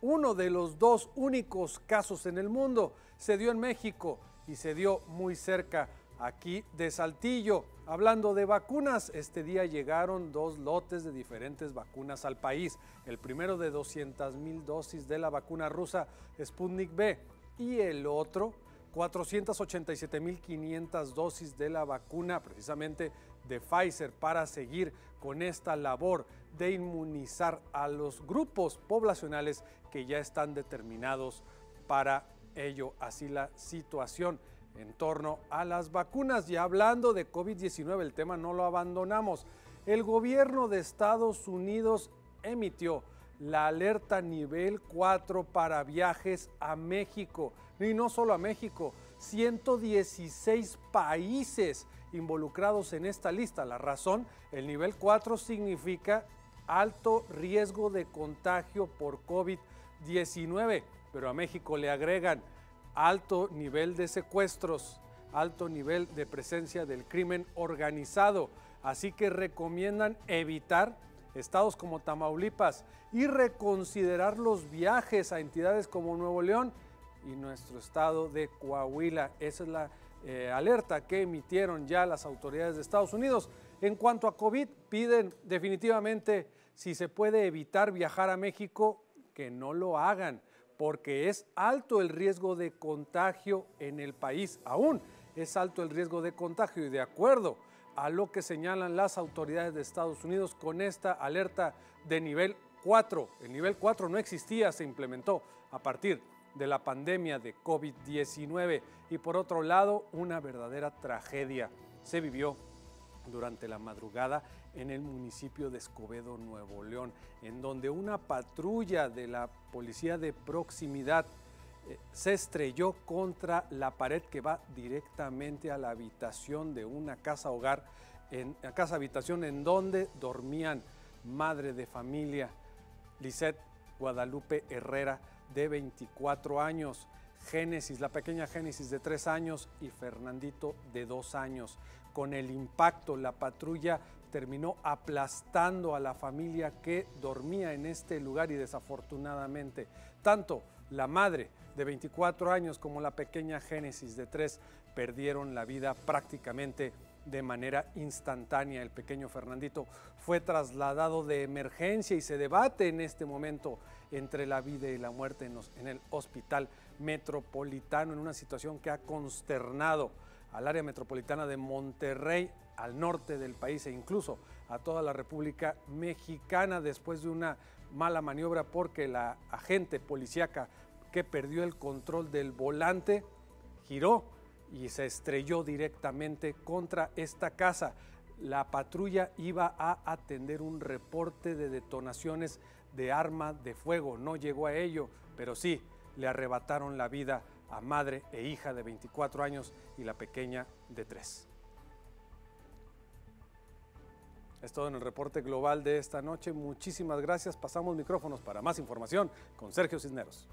uno de los dos únicos casos en el mundo, se dio en México y se dio muy cerca aquí de Saltillo. Hablando de vacunas, este día llegaron dos lotes de diferentes vacunas al país. El primero de doscientas mil dosis de la vacuna rusa Sputnik V y el otro cuatrocientas ochenta y siete mil quinientas dosis de la vacuna precisamente de Pfizer para seguir con esta labor de inmunizar a los grupos poblacionales que ya están determinados para ello. Así la situación en torno a las vacunas. Y hablando de COVID diecinueve, el tema no lo abandonamos. El gobierno de Estados Unidos emitió la alerta nivel cuatro para viajes a México. Y no solo a México, ciento dieciséis países involucrados en esta lista. La razón, el nivel cuatro significa alto riesgo de contagio por COVID diecinueve. Pero a México le agregan alto nivel de secuestros, alto nivel de presencia del crimen organizado. Así que recomiendan evitar estados como Tamaulipas y reconsiderar los viajes a entidades como Nuevo León y nuestro estado de Coahuila. Esa es la eh, alerta que emitieron ya las autoridades de Estados Unidos. En cuanto a COVID, piden definitivamente, si se puede evitar viajar a México, que no lo hagan, porque es alto el riesgo de contagio en el país. Aún es alto el riesgo de contagio, y de acuerdo a lo que señalan las autoridades de Estados Unidos con esta alerta de nivel cuatro. El nivel cuatro no existía, se implementó a partir de la pandemia de COVID diecinueve. Y por otro lado, una verdadera tragedia se vivió durante la madrugada en el municipio de Escobedo, Nuevo León, en donde una patrulla de la policía de proximidad se estrelló contra la pared que va directamente a la habitación de una casa hogar, en la casa habitación en donde dormían madre de familia Lisette Guadalupe Herrera, de veinticuatro años, Génesis, la pequeña Génesis, de tres años, y Fernandito, de dos años. Con el impacto, la patrulla terminó aplastando a la familia que dormía en este lugar, y desafortunadamente tanto la madre de veinticuatro años como la pequeña Génesis, de tres, perdieron la vida prácticamente de manera instantánea. El pequeño Fernandito fue trasladado de emergencia y se debate en este momento entre la vida y la muerte en, los, en el Hospital Metropolitano, en una situación que ha consternado al área metropolitana de Monterrey, al norte del país e incluso a toda la República Mexicana, después de una mala maniobra, porque la agente policíaca que perdió el control del volante giró y se estrelló directamente contra esta casa. La patrulla iba a atender un reporte de detonaciones de arma de fuego, no llegó a ello, pero sí le arrebataron la vida a madre e hija de veinticuatro años y la pequeña de tres. Es todo en el reporte global de esta noche. Muchísimas gracias. Pasamos micrófonos para más información con Sergio Cisneros.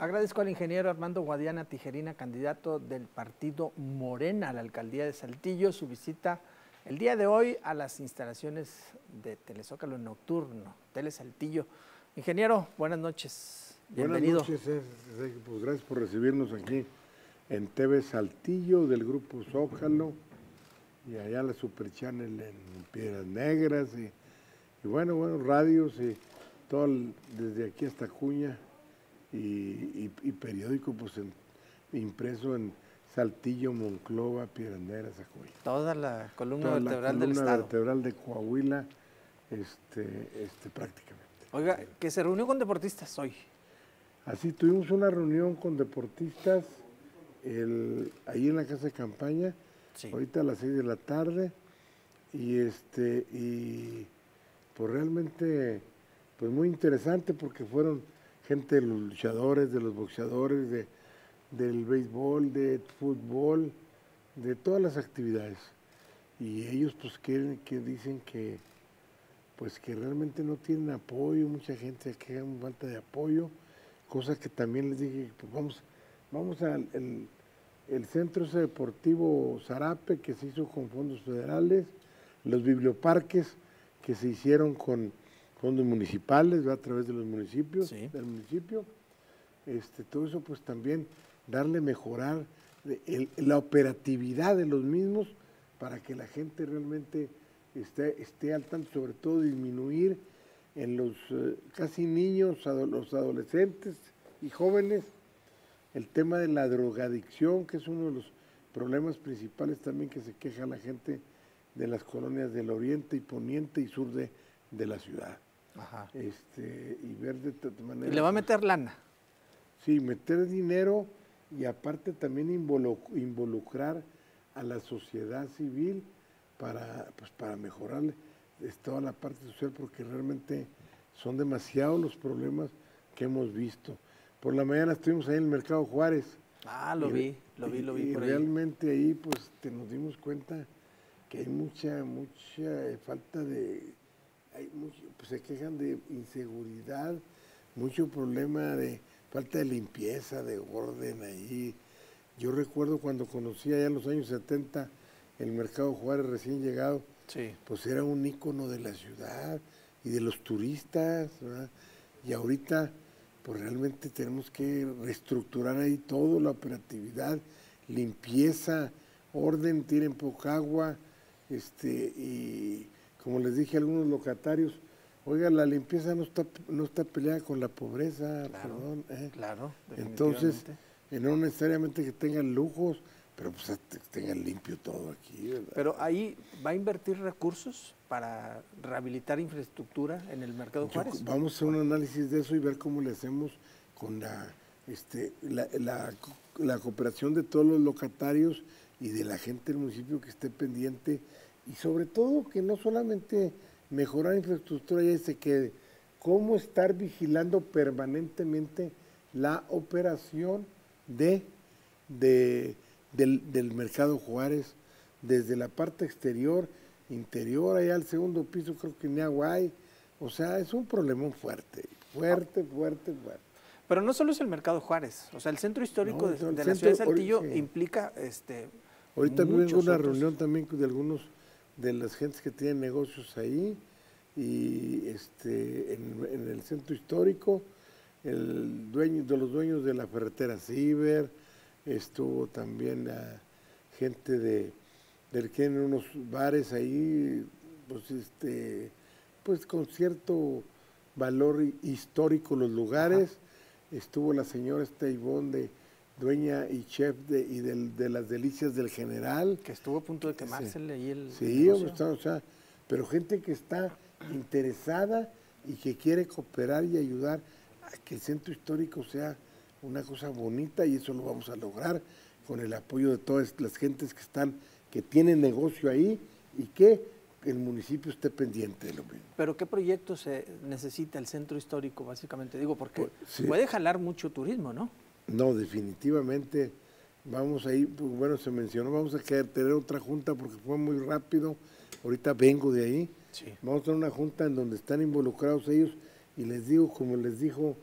Agradezco al ingeniero Armando Guadiana Tijerina, candidato del partido Morena a la alcaldía de Saltillo, su visita el día de hoy a las instalaciones de Telezócalo Nocturno, Telesaltillo. Ingeniero, buenas noches. Bienvenido. Buenas noches, pues gracias por recibirnos aquí en T V Saltillo del Grupo Zócalo y allá la Super Channel en Piedras Negras y, y bueno, bueno, radios y todo el, desde aquí hasta Cuña y, y, y periódico pues en, impreso en Saltillo, Monclova, Piedras Negras, Acuña. Toda la columna toda vertebral la columna del Estado. vertebral de Coahuila, este, este, prácticamente. Oiga, que se reunió con deportistas hoy. Así, tuvimos una reunión con deportistas el, ahí en la casa de campaña, sí, ahorita a las seis de la tarde, y este y pues realmente pues muy interesante, porque fueron gente de los luchadores, de los boxeadores, de, del béisbol, de fútbol, de todas las actividades. Y ellos pues quieren, que dicen que pues que realmente no tienen apoyo, mucha gente que hay falta de apoyo. Cosa que también les dije, pues vamos, vamos al el, el centro ese deportivo Zarape, que se hizo con fondos federales, los biblioparques que se hicieron con fondos municipales, ¿verdad? A través de los municipios, sí, del municipio, este, todo eso, pues también darle, mejorar el, la operatividad de los mismos para que la gente realmente esté, esté al tanto, sobre todo disminuir en los eh, casi niños, ado, los adolescentes y jóvenes, el tema de la drogadicción, que es uno de los problemas principales también que se queja la gente de las colonias del oriente y poniente y sur de, de la ciudad. Ajá. Este, y ver de manera... ¿Y le va a meter lana? Sí, meter dinero y aparte también involucrar a la sociedad civil para, pues, para mejorar toda la parte social, porque realmente son demasiados los problemas que hemos visto. Por la mañana estuvimos ahí en el Mercado Juárez. Ah, lo y, vi, lo vi, lo vi. Y, por y ahí. Realmente ahí pues te nos dimos cuenta que hay mucha, mucha falta de... Hay mucho, pues, se quejan de inseguridad, mucho problema de falta de limpieza, de orden ahí. Yo recuerdo cuando conocí allá en los años setenta el Mercado Juárez recién llegado, sí, pues era un ícono de la ciudad y de los turistas, ¿verdad? Y ahorita pues realmente tenemos que reestructurar ahí todo, la operatividad, limpieza, orden, tiren poca agua, este, y... Como les dije a algunos locatarios, oiga, la limpieza no está no está peleada con la pobreza, claro, perdón. ¿eh? Claro, entonces, no necesariamente que tengan lujos, pero pues que tengan limpio todo aquí, ¿verdad? Pero ahí va a invertir recursos para rehabilitar infraestructura en el Mercado Juárez. Yo, vamos a hacer un análisis de eso y ver cómo le hacemos con la, este, la, la, la cooperación de todos los locatarios y de la gente del municipio que esté pendiente. Y sobre todo que no solamente mejorar la infraestructura ya se quede, cómo estar vigilando permanentemente la operación de, de, del, del Mercado Juárez, desde la parte exterior, interior, allá al segundo piso creo que ni agua hay. O sea, es un problemón fuerte, fuerte, fuerte, fuerte. Pero no solo es el Mercado Juárez, o sea, el centro histórico no, de, el de centro, la ciudad de Saltillo ahorita, implica... este Ahorita vengo una otros. reunión también de algunos... de las gentes que tienen negocios ahí y este en, en el centro histórico, el dueño de los dueños de la ferretera Ciber, estuvo también la gente de del que en unos bares ahí, pues este pues con cierto valor histórico los lugares. Ajá. Estuvo la señora esta Ivonne de dueña y chef de, y del, de las delicias del General. Que estuvo a punto de quemársele ahí el... Sí, está, o sea, pero gente que está interesada y que quiere cooperar y ayudar a que el centro histórico sea una cosa bonita, y eso lo vamos a lograr con el apoyo de todas las gentes que están, que tienen negocio ahí y que el municipio esté pendiente de lo mismo. ¿Pero qué proyecto se necesita el centro histórico, básicamente? Digo, porque pues, sí, puede jalar mucho turismo, ¿no? No, definitivamente vamos a ir, pues bueno, se mencionó, vamos a querer tener otra junta porque fue muy rápido, ahorita vengo de ahí, sí. Vamos a tener una junta en donde están involucrados ellos y les digo, como les dijo,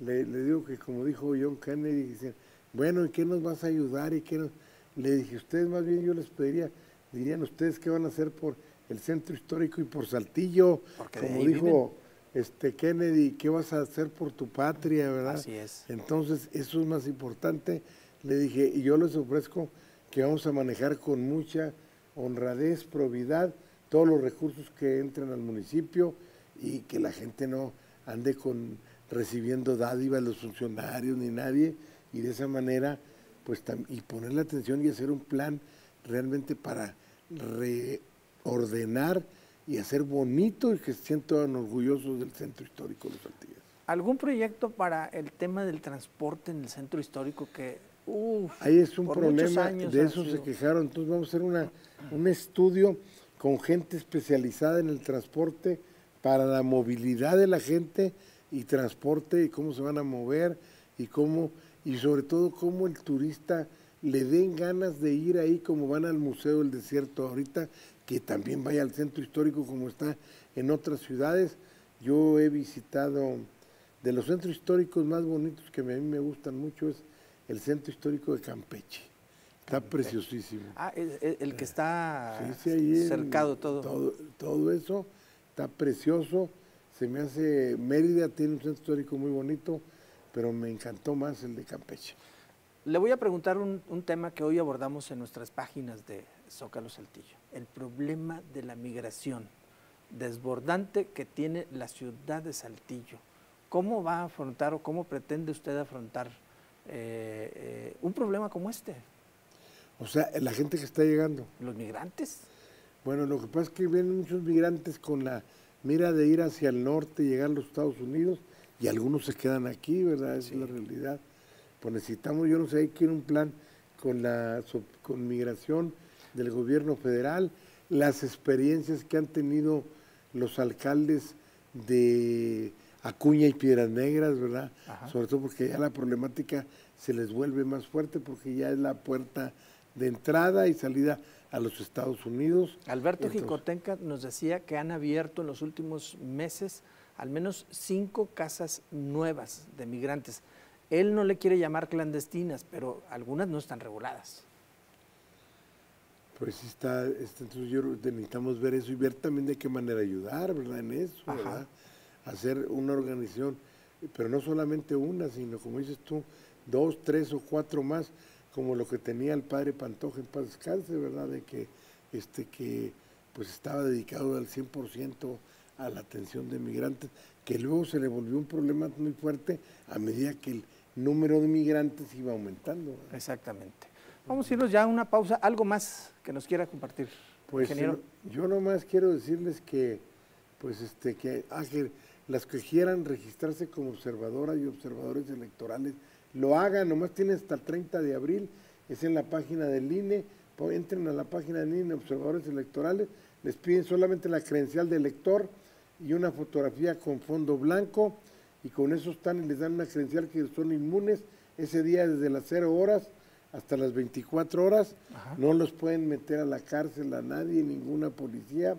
le, le digo que como dijo John Kennedy, dicen, bueno, ¿en qué nos vas a ayudar? ¿Y qué nos? Le dije, ustedes más bien yo les pediría, dirían ustedes qué van a hacer por el centro histórico y por Saltillo, porque como dijo... Viven. Este, Kennedy, ¿qué vas a hacer por tu patria, verdad? Así es. Entonces, eso es más importante, le dije, y yo les ofrezco que vamos a manejar con mucha honradez, probidad, todos los recursos que entren al municipio y que la gente no ande con recibiendo dádivas los funcionarios ni nadie, y de esa manera, pues, y ponerle atención y hacer un plan realmente para reordenar y hacer bonito y que se sientan orgullosos del centro histórico de los Saltillos. ¿Algún proyecto para el tema del transporte en el centro histórico que, uff, ahí es un problema, de eso se quejaron? Entonces vamos a hacer una, un estudio con gente especializada en el transporte para la movilidad de la gente y transporte y cómo se van a mover y cómo, y sobre todo cómo el turista le den ganas de ir ahí, como van al Museo del Desierto ahorita, que también vaya al centro histórico como está en otras ciudades. Yo he visitado, de los centros históricos más bonitos que a mí me gustan mucho es el centro histórico de Campeche. Está Campeche. Preciosísimo. Ah, el, el que está sí, sí, cercado el, todo. todo. Todo eso está precioso. Se me hace, Mérida tiene un centro histórico muy bonito. pero me encantó más el de Campeche. Le voy a preguntar un, un tema que hoy abordamos en nuestras páginas de Zócalo Saltillo, el problema de la migración desbordante que tiene la ciudad de Saltillo. ¿Cómo va a afrontar o cómo pretende usted afrontar eh, eh, un problema como este? O sea, la gente que está llegando. ¿Los migrantes? Bueno, lo que pasa es que vienen muchos migrantes con la mira de ir hacia el norte y llegar a los Estados Unidos, y algunos se quedan aquí, ¿verdad? Esa sí. es la realidad. Pues necesitamos, yo no sé, hay que ir un plan con la con migración del gobierno federal, las experiencias que han tenido los alcaldes de Acuña y Piedras Negras, ¿verdad? Ajá. Sobre todo porque ya la problemática se les vuelve más fuerte porque ya es la puerta de entrada y salida a los Estados Unidos. Alberto Entonces, Jicotenca nos decía que han abierto en los últimos meses al menos cinco casas nuevas de migrantes. Él no le quiere llamar clandestinas, pero algunas no están reguladas. Pues está, está entonces yo, necesitamos ver eso y ver también de qué manera ayudar, ¿verdad? En eso, Ajá. ¿verdad? Hacer una organización, pero no solamente una, sino como dices tú, dos, tres o cuatro más, como lo que tenía el padre Pantoja en paz descanse, ¿verdad? De que, este, que pues estaba dedicado al cien por ciento a la atención de migrantes, que luego se le volvió un problema muy fuerte a medida que el número de migrantes iba aumentando, ¿verdad? Exactamente. Vamos a irnos ya a una pausa. ¿Algo más que nos quiera compartir, pues, ingeniero? Yo nomás quiero decirles que, pues, este, que, ah, que las que quieran registrarse como observadoras y observadores electorales, lo hagan, nomás tienen hasta el treinta de abril, es en la página del I N E, entren a la página del I N E, observadores electorales, les piden solamente la credencial de elector y una fotografía con fondo blanco, y con eso están y les dan una credencial que son inmunes, ese día desde las cero horas hasta las veinticuatro horas, Ajá. no los pueden meter a la cárcel a nadie, ninguna policía,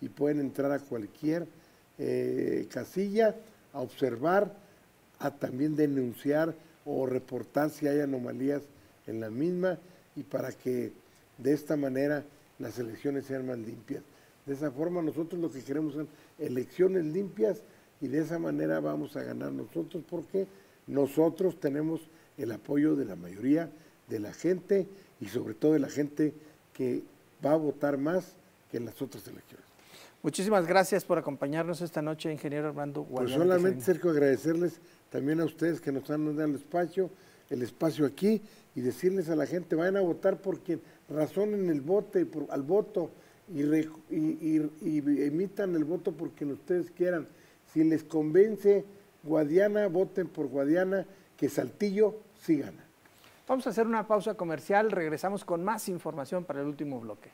y pueden entrar a cualquier eh, casilla a observar, a también denunciar o reportar si hay anomalías en la misma, y para que de esta manera las elecciones sean más limpias. De esa forma nosotros lo que queremos son elecciones limpias, y de esa manera vamos a ganar nosotros, porque nosotros tenemos el apoyo de la mayoría de la gente, y sobre todo de la gente que va a votar más que en las otras elecciones. Muchísimas gracias por acompañarnos esta noche, ingeniero Armando Guardia. Pues solamente, Sergio, agradecerles también a ustedes que nos han dado el espacio, el espacio aquí, y decirles a la gente, vayan a votar por quien razonen el voto, por, al voto, y, re, y, y, y emitan el voto por quien ustedes quieran. Si les convence Guadiana, voten por Guadiana, que Saltillo sí gana. Vamos a hacer una pausa comercial, regresamos con más información para el último bloque.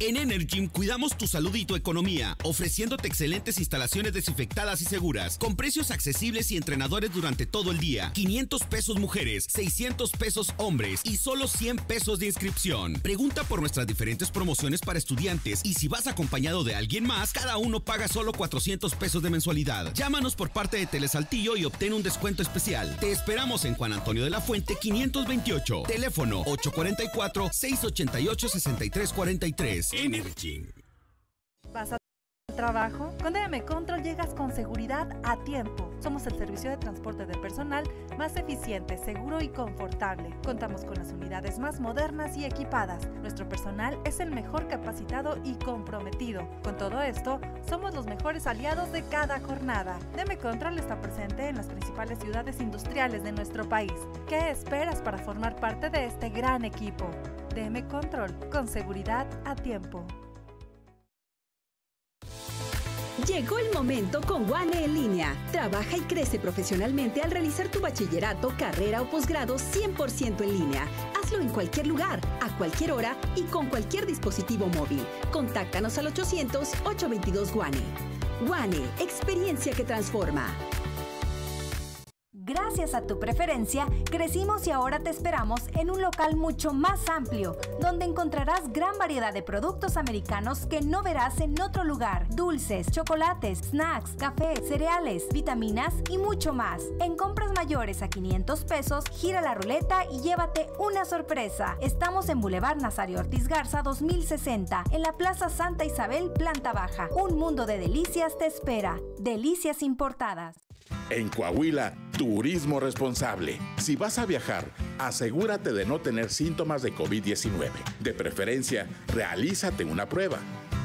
En Energym cuidamos tu salud y tu economía, ofreciéndote excelentes instalaciones desinfectadas y seguras, con precios accesibles y entrenadores durante todo el día. quinientos pesos mujeres, seiscientos pesos hombres y solo cien pesos de inscripción. Pregunta por nuestras diferentes promociones para estudiantes, y si vas acompañado de alguien más, cada uno paga solo cuatrocientos pesos de mensualidad. Llámanos por parte de Telesaltillo y obtén un descuento especial. Te esperamos en Juan Antonio de la Fuente quinientos veintiocho, teléfono ocho cuatro cuatro, seis ocho ocho, seis tres cuatro tres. Energy. ¿Vas a trabajo? Con D M Control llegas con seguridad a tiempo. Somos el servicio de transporte de personal más eficiente, seguro y confortable. Contamos con las unidades más modernas y equipadas. Nuestro personal es el mejor capacitado y comprometido. Con todo esto, somos los mejores aliados de cada jornada. D M Control está presente en las principales ciudades industriales de nuestro país. ¿Qué esperas para formar parte de este gran equipo? D M Control, con seguridad a tiempo. Llegó el momento con Guane en línea. Trabaja y crece profesionalmente al realizar tu bachillerato, carrera o posgrado cien por ciento en línea. Hazlo en cualquier lugar, a cualquier hora y con cualquier dispositivo móvil. Contáctanos al ochocientos, ochocientos veintidós, Guane. Guane, experiencia que transforma. Gracias. gracias a tu preferencia, crecimos y ahora te esperamos en un local mucho más amplio, donde encontrarás gran variedad de productos americanos que no verás en otro lugar. Dulces, chocolates, snacks, café, cereales, vitaminas y mucho más. En compras mayores a quinientos pesos, gira la ruleta y llévate una sorpresa. Estamos en Boulevard Nazario Ortiz Garza dos mil sesenta, en la Plaza Santa Isabel, planta baja. Un mundo de delicias te espera. Delicias importadas. En Coahuila, turismo responsable. Si vas a viajar, asegúrate de no tener síntomas de COVID diecinueve. De preferencia, realízate una prueba.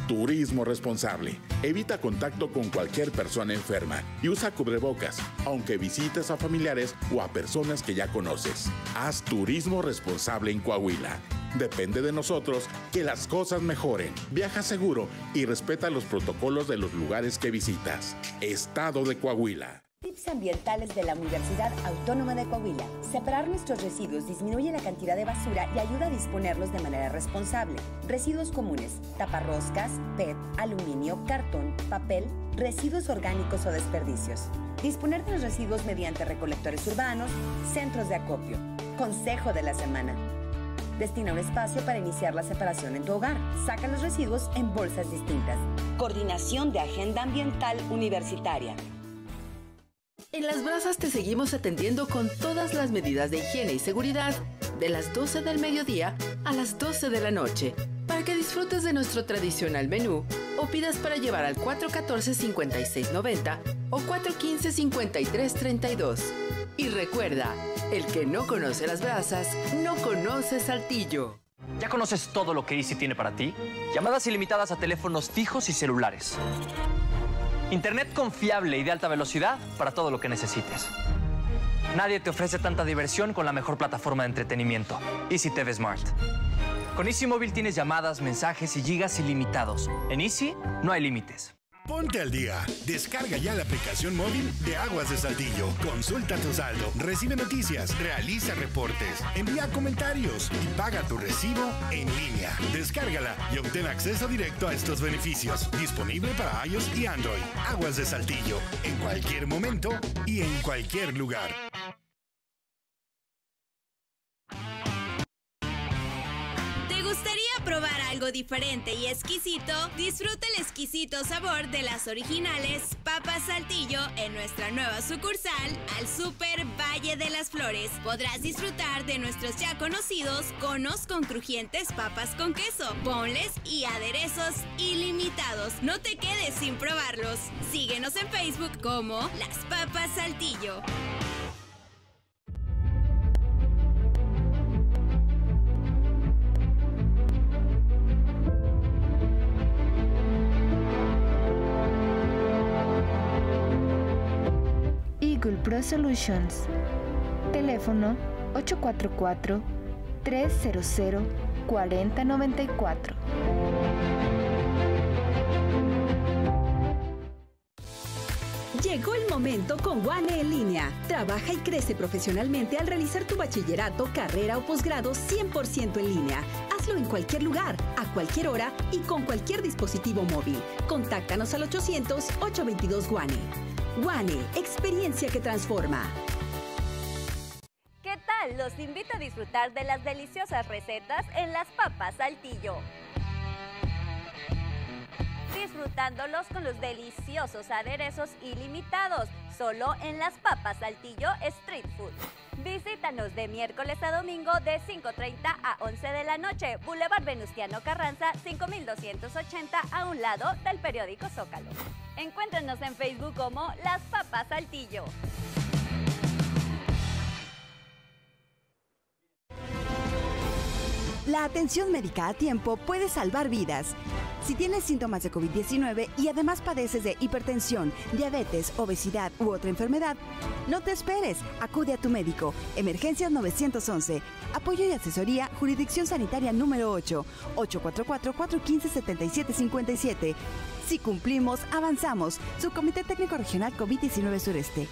Turismo responsable. Evita contacto con cualquier persona enferma y usa cubrebocas, aunque visites a familiares o a personas que ya conoces. Haz turismo responsable en Coahuila. Depende de nosotros que las cosas mejoren. Viaja seguro y respeta los protocolos de los lugares que visitas. Estado de Coahuila. Tips ambientales de la Universidad Autónoma de Coahuila. Separar nuestros residuos disminuye la cantidad de basura y ayuda a disponerlos de manera responsable. Residuos comunes, taparroscas, P E T, aluminio, cartón, papel, residuos orgánicos o desperdicios. Disponer de los residuos mediante recolectores urbanos, centros de acopio. Consejo de la semana. Destina un espacio para iniciar la separación en tu hogar. Saca los residuos en bolsas distintas. Coordinación de Agenda Ambiental Universitaria. En Las Brasas te seguimos atendiendo con todas las medidas de higiene y seguridad de las doce del mediodía a las doce de la noche para que disfrutes de nuestro tradicional menú o pidas para llevar al cuatro uno cuatro, cinco seis nueve cero o cuatro uno cinco, cinco tres tres dos. Y recuerda, el que no conoce Las Brasas no conoce Saltillo. ¿Ya conoces todo lo que Izzi tiene para ti? Llamadas ilimitadas a teléfonos fijos y celulares. Internet confiable y de alta velocidad para todo lo que necesites. Nadie te ofrece tanta diversión con la mejor plataforma de entretenimiento, Izzi T V Smart. Con Izzi Móvil tienes llamadas, mensajes y gigas ilimitados. En Izzi no hay límites. Ponte al día. Descarga ya la aplicación móvil de Aguas de Saltillo. Consulta tu saldo, recibe noticias, realiza reportes, envía comentarios y paga tu recibo en línea. Descárgala y obtén acceso directo a estos beneficios. Disponible para iOS y Android. Aguas de Saltillo. En cualquier momento y en cualquier lugar. ¿Gustaría probar algo diferente y exquisito? Disfruta el exquisito sabor de las originales Papas Saltillo en nuestra nueva sucursal al Super Valle de las Flores. Podrás disfrutar de nuestros ya conocidos conos con crujientes papas con queso, boneless y aderezos ilimitados. No te quedes sin probarlos. Síguenos en Facebook como Las Papas Saltillo. Google Pro Solutions. Teléfono ocho cuatro cuatro, tres cero cero, cuatro cero nueve cuatro. Llegó el momento con Guane en línea. Trabaja y crece profesionalmente al realizar tu bachillerato, carrera o posgrado cien por ciento en línea. Hazlo en cualquier lugar, a cualquier hora y con cualquier dispositivo móvil. Contáctanos al ochocientos, ochocientos veintidós, Guane. Guane, experiencia que transforma. ¿Qué tal? Los invito a disfrutar de las deliciosas recetas en Las Papas Saltillo. Disfrutándolos con los deliciosos aderezos ilimitados, solo en Las Papas Saltillo Street Food. Visítanos de miércoles a domingo de cinco treinta a once de la noche, Boulevard Venustiano Carranza cinco mil doscientos ochenta, a un lado del periódico Zócalo. Encuéntranos en Facebook como Las Papas Saltillo. La atención médica a tiempo puede salvar vidas. Si tienes síntomas de COVID diecinueve y además padeces de hipertensión, diabetes, obesidad u otra enfermedad, no te esperes, acude a tu médico. Emergencias nueve once, apoyo y asesoría, jurisdicción sanitaria número ocho, ocho cuatro cuatro, cuatro uno cinco, siete siete cinco siete. Si cumplimos, avanzamos. Subcomité Técnico Regional COVID diecinueve Sureste.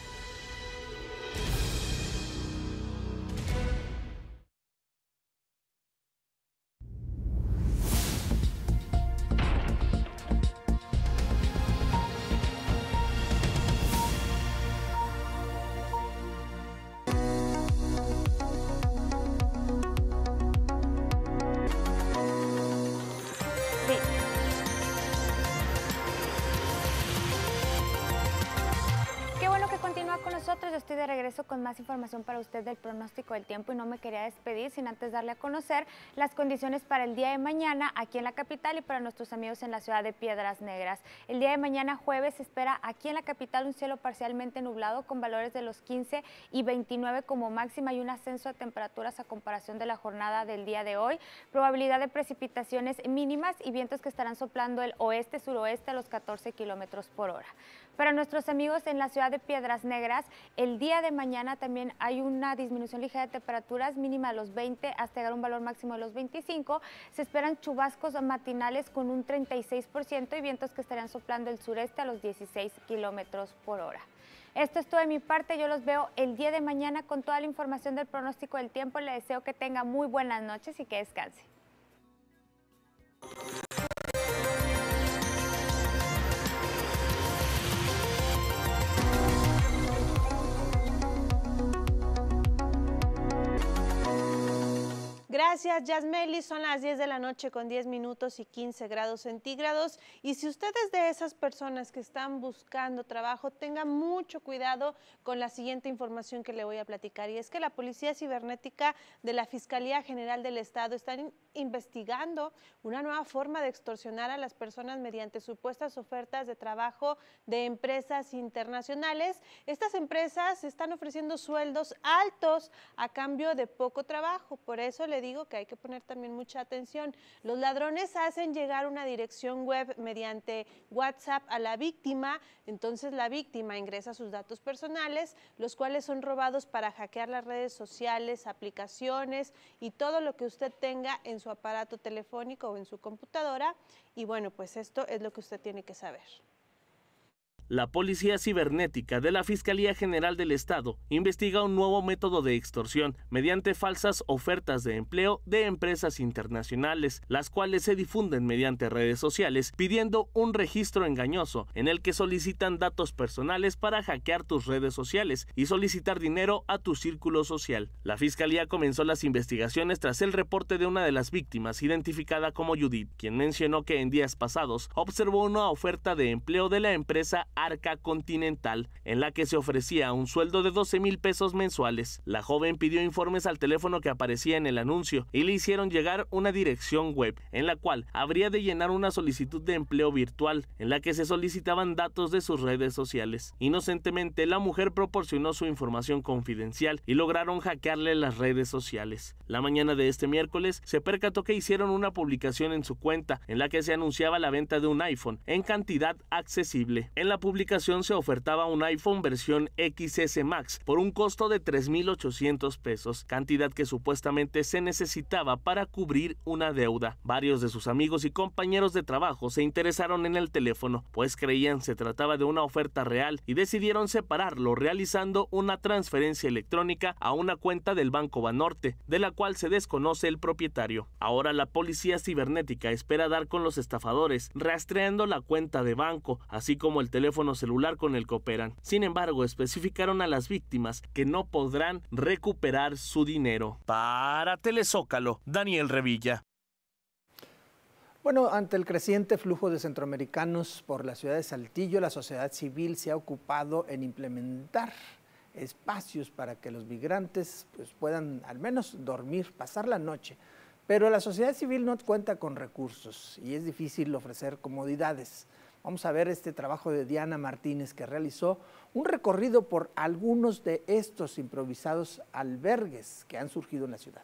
nosotros. Yo estoy de regreso con más información para usted del pronóstico del tiempo y no me quería despedir sin antes darle a conocer las condiciones para el día de mañana aquí en la capital y para nuestros amigos en la ciudad de Piedras Negras. El día de mañana jueves se espera aquí en la capital un cielo parcialmente nublado con valores de los quince y veintinueve como máxima y un ascenso a temperaturas a comparación de la jornada del día de hoy. Probabilidad de precipitaciones mínimas y vientos que estarán soplando el oeste-suroeste a los catorce kilómetros por hora. Para nuestros amigos en la ciudad de Piedras Negras, el día de mañana también hay una disminución ligera de temperaturas, mínima de los veinte hasta llegar a un valor máximo de los veinticinco. Se esperan chubascos matinales con un treinta y seis por ciento y vientos que estarían soplando el sureste a los dieciséis kilómetros por hora. Esto es todo de mi parte, yo los veo el día de mañana con toda la información del pronóstico del tiempo. Le deseo que tenga muy buenas noches y que descanse. Gracias, Yazmely. Son las diez de la noche con diez minutos y quince grados centígrados. Y si usted es de esas personas que están buscando trabajo, tenga mucho cuidado con la siguiente información que le voy a platicar. Y es que la Policía Cibernética de la Fiscalía General del Estado están investigando una nueva forma de extorsionar a las personas mediante supuestas ofertas de trabajo de empresas internacionales. Estas empresas están ofreciendo sueldos altos a cambio de poco trabajo. Por eso le digo que hay que poner también mucha atención. Los ladrones hacen llegar una dirección web mediante WhatsApp a la víctima, entonces la víctima ingresa sus datos personales, los cuales son robados para hackear las redes sociales, aplicaciones y todo lo que usted tenga en su aparato telefónico o en su computadora. Y bueno, pues esto es lo que usted tiene que saber. La Policía Cibernética de la Fiscalía General del Estado investiga un nuevo método de extorsión mediante falsas ofertas de empleo de empresas internacionales, las cuales se difunden mediante redes sociales pidiendo un registro engañoso en el que solicitan datos personales para hackear tus redes sociales y solicitar dinero a tu círculo social. La Fiscalía comenzó las investigaciones tras el reporte de una de las víctimas identificada como Judith, quien mencionó que en días pasados observó una oferta de empleo de la empresa Arca Continental, en la que se ofrecía un sueldo de doce mil pesos mensuales. La joven pidió informes al teléfono que aparecía en el anuncio y le hicieron llegar una dirección web, en la cual habría de llenar una solicitud de empleo virtual, en la que se solicitaban datos de sus redes sociales. Inocentemente, la mujer proporcionó su información confidencial y lograron hackearle las redes sociales. La mañana de este miércoles, se percató que hicieron una publicación en su cuenta, en la que se anunciaba la venta de un iPhone en cantidad accesible. En la publicación se ofertaba un iPhone versión equis ese Max por un costo de tres mil ochocientos pesos, cantidad que supuestamente se necesitaba para cubrir una deuda. Varios de sus amigos y compañeros de trabajo se interesaron en el teléfono, pues creían se trataba de una oferta real y decidieron separarlo realizando una transferencia electrónica a una cuenta del Banco Banorte, de la cual se desconoce el propietario. Ahora la Policía Cibernética espera dar con los estafadores, rastreando la cuenta de banco, así como el teléfono teléfono celular con el que operan. Sin embargo, especificaron a las víctimas que no podrán recuperar su dinero. Para Telezócalo, Daniel Revilla. Bueno, ante el creciente flujo de centroamericanos por la ciudad de Saltillo, la sociedad civil se ha ocupado en implementar espacios para que los migrantes pues, puedan al menos dormir, pasar la noche. Pero la sociedad civil no cuenta con recursos y es difícil ofrecer comodidades. Vamos a ver este trabajo de Diana Martínez, que realizó un recorrido por algunos de estos improvisados albergues que han surgido en la ciudad.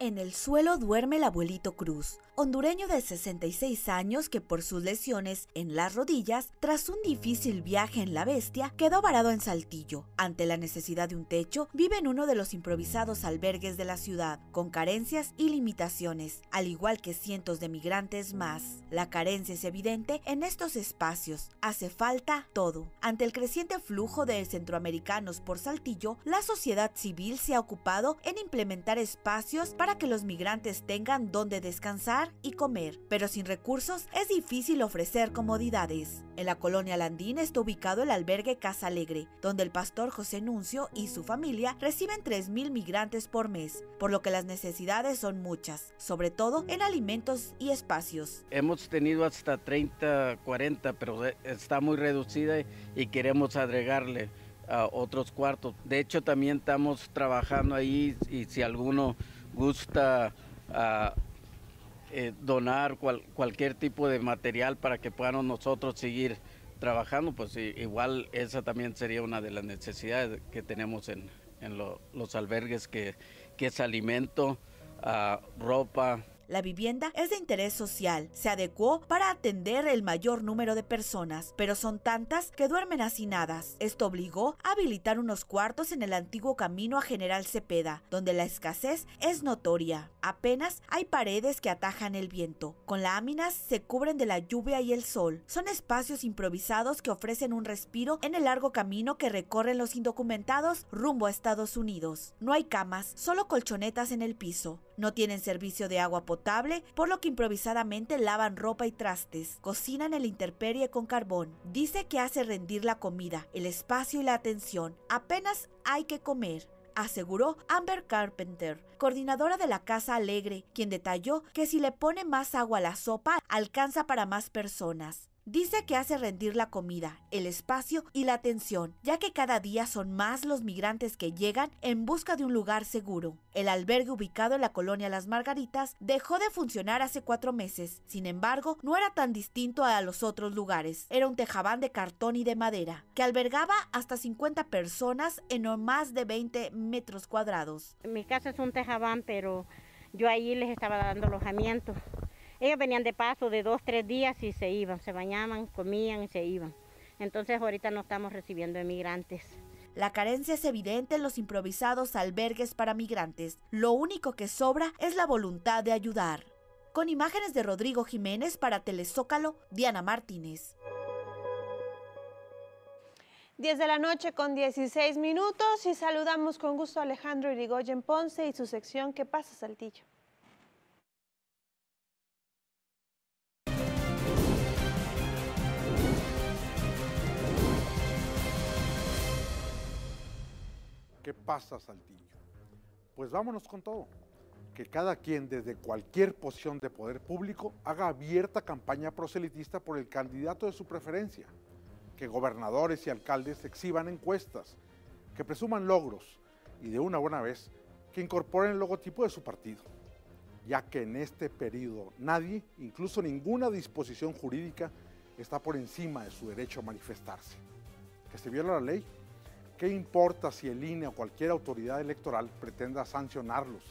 En el suelo duerme el abuelito Cruz, hondureño de sesenta y seis años que por sus lesiones en las rodillas, tras un difícil viaje en la bestia, quedó varado en Saltillo. Ante la necesidad de un techo, vive en uno de los improvisados albergues de la ciudad, con carencias y limitaciones, al igual que cientos de migrantes más. La carencia es evidente en estos espacios, hace falta todo. Ante el creciente flujo de centroamericanos por Saltillo, la sociedad civil se ha ocupado en implementar espacios para para que los migrantes tengan donde descansar y comer, pero sin recursos es difícil ofrecer comodidades. En la colonia Landín está ubicado el albergue Casa Alegre, donde el pastor José Nuncio y su familia reciben tres mil migrantes por mes, por lo que las necesidades son muchas, sobre todo en alimentos y espacios. Hemos tenido hasta treinta, cuarenta, pero está muy reducida y queremos agregarle a otros cuartos. De hecho, también estamos trabajando ahí y si alguno gusta uh, eh, donar cual, cualquier tipo de material para que podamos nosotros seguir trabajando, pues igual esa también sería una de las necesidades que tenemos en, en lo, los albergues, que, que es alimento, uh, ropa. La vivienda es de interés social, se adecuó para atender el mayor número de personas, pero son tantas que duermen hacinadas. Esto obligó a habilitar unos cuartos en el antiguo camino a General Cepeda, donde la escasez es notoria. Apenas hay paredes que atajan el viento, con láminas se cubren de la lluvia y el sol. Son espacios improvisados que ofrecen un respiro en el largo camino que recorren los indocumentados rumbo a Estados Unidos. No hay camas, solo colchonetas en el piso. No tienen servicio de agua potable, por lo que improvisadamente lavan ropa y trastes, cocinan en la intemperie con carbón. Dice que hace rendir la comida, el espacio y la atención. Apenas hay que comer, aseguró Amber Carpenter, coordinadora de la Casa Alegre, quien detalló que si le pone más agua a la sopa, alcanza para más personas. Dice que hace rendir la comida, el espacio y la atención, ya que cada día son más los migrantes que llegan en busca de un lugar seguro. El albergue ubicado en la colonia Las Margaritas dejó de funcionar hace cuatro meses. Sin embargo, no era tan distinto a los otros lugares. Era un tejabán de cartón y de madera, que albergaba hasta cincuenta personas en no más de veinte metros cuadrados. Mi casa es un tejabán, pero yo ahí les estaba dando alojamiento. Ellos venían de paso de dos, tres días y se iban, se bañaban, comían y se iban. Entonces ahorita no estamos recibiendo emigrantes. La carencia es evidente en los improvisados albergues para migrantes. Lo único que sobra es la voluntad de ayudar. Con imágenes de Rodrigo Jiménez para Telezócalo, Diana Martínez. diez de la noche con dieciséis minutos y saludamos con gusto a Alejandro Irigoyen Ponce y su sección ¿Qué pasa, Saltillo? ¿Qué pasa, Saltillo? Pues vámonos con todo. Que cada quien desde cualquier posición de poder público haga abierta campaña proselitista por el candidato de su preferencia. Que gobernadores y alcaldes exhiban encuestas, que presuman logros y de una buena vez que incorporen el logotipo de su partido. Ya que en este periodo nadie, incluso ninguna disposición jurídica, está por encima de su derecho a manifestarse. Que se viola la ley. ¿Qué importa si el I N E o cualquier autoridad electoral pretenda sancionarlos?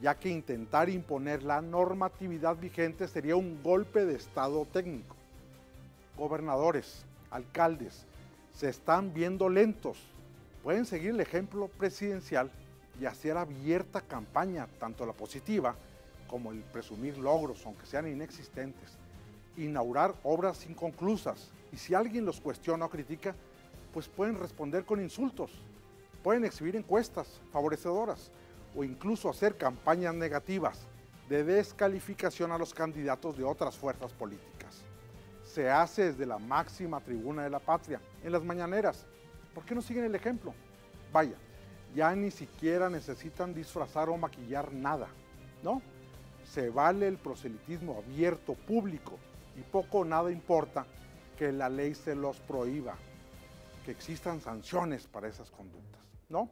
Ya que intentar imponer la normatividad vigente sería un golpe de estado técnico. Gobernadores, alcaldes, se están viendo lentos. Pueden seguir el ejemplo presidencial y hacer abierta campaña, tanto la positiva como el presumir logros, aunque sean inexistentes. Inaugurar obras inconclusas y si alguien los cuestiona o critica, pues pueden responder con insultos, pueden exhibir encuestas favorecedoras o incluso hacer campañas negativas de descalificación a los candidatos de otras fuerzas políticas. Se hace desde la máxima tribuna de la patria, en las mañaneras. ¿Por qué no siguen el ejemplo? Vaya, ya ni siquiera necesitan disfrazar o maquillar nada, ¿no? Se vale el proselitismo abierto, público, y poco o nada importa que la ley se los prohíba, que existan sanciones para esas conductas, ¿no?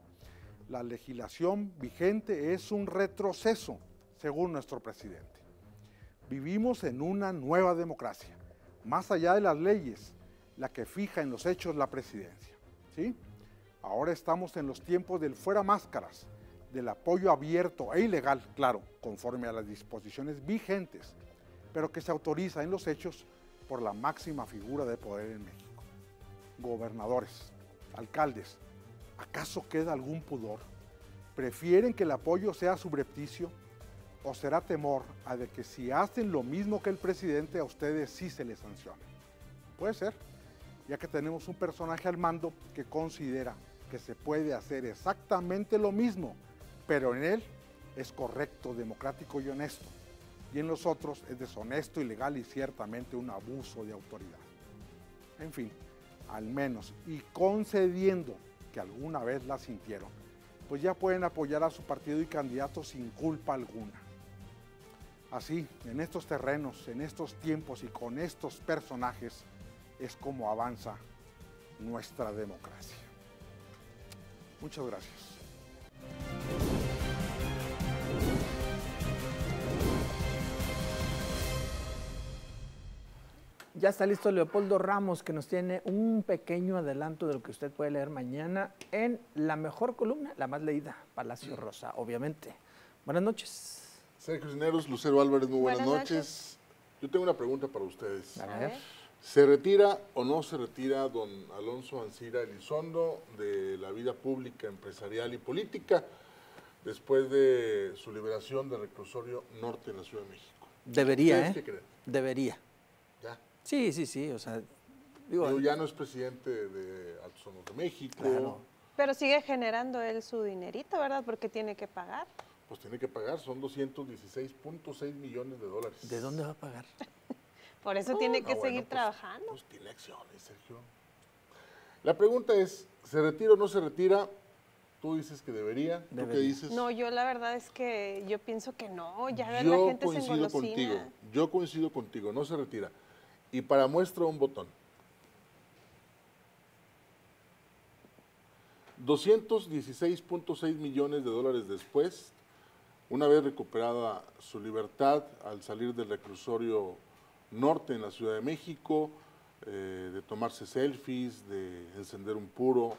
La legislación vigente es un retroceso, según nuestro presidente. Vivimos en una nueva democracia, más allá de las leyes, la que fija en los hechos la presidencia, ¿sí? Ahora estamos en los tiempos del fuera máscaras, del apoyo abierto e ilegal, claro, conforme a las disposiciones vigentes, pero que se autoriza en los hechos por la máxima figura de poder en México. Gobernadores, alcaldes, ¿acaso queda algún pudor? ¿Prefieren que el apoyo sea subrepticio? ¿O será temor a de que si hacen lo mismo que el presidente, a ustedes sí se les sancione? Puede ser, ya que tenemos un personaje al mando que considera que se puede hacer exactamente lo mismo, pero en él es correcto, democrático y honesto, y en los otros es deshonesto, ilegal y ciertamente un abuso de autoridad. En fin, al menos, y concediendo que alguna vez la sintieron, pues ya pueden apoyar a su partido y candidato sin culpa alguna. Así, en estos terrenos, en estos tiempos y con estos personajes, es como avanza nuestra democracia. Muchas gracias. Ya está listo Leopoldo Ramos, que nos tiene un pequeño adelanto de lo que usted puede leer mañana en la mejor columna, la más leída, Palacio Rosa, obviamente. Buenas noches. Sergio Cisneros, Lucero Álvarez, muy buenas, buenas noches. noches. Yo tengo una pregunta para ustedes. A ver. ¿Se retira o no se retira don Alonso Ancira Elizondo de la vida pública, empresarial y política después de su liberación del reclusorio norte de la Ciudad de México? Debería, ¿eh? ¿Qué creen? Debería. ¿Ya? Sí, sí, sí, o sea... Digo, Pero ya no es presidente de Altos Hornos de México. Claro. Pero sigue generando él su dinerito, ¿verdad? Porque tiene que pagar. Pues tiene que pagar, son doscientos dieciséis punto seis millones de dólares. ¿De dónde va a pagar? Por eso oh, tiene que no, seguir bueno, pues, trabajando. Pues tiene acciones, Sergio. La pregunta es, ¿se retira o no se retira? Tú dices que debería, debería. ¿Tú qué dices? No, yo la verdad es que yo pienso que no, ya ver la gente se engolosina. Yo coincido contigo, yo coincido contigo, no se retira. Y para muestra un botón. doscientos dieciséis punto seis millones de dólares después, una vez recuperada su libertad al salir del reclusorio norte en la Ciudad de México, eh, de tomarse selfies, de encender un puro,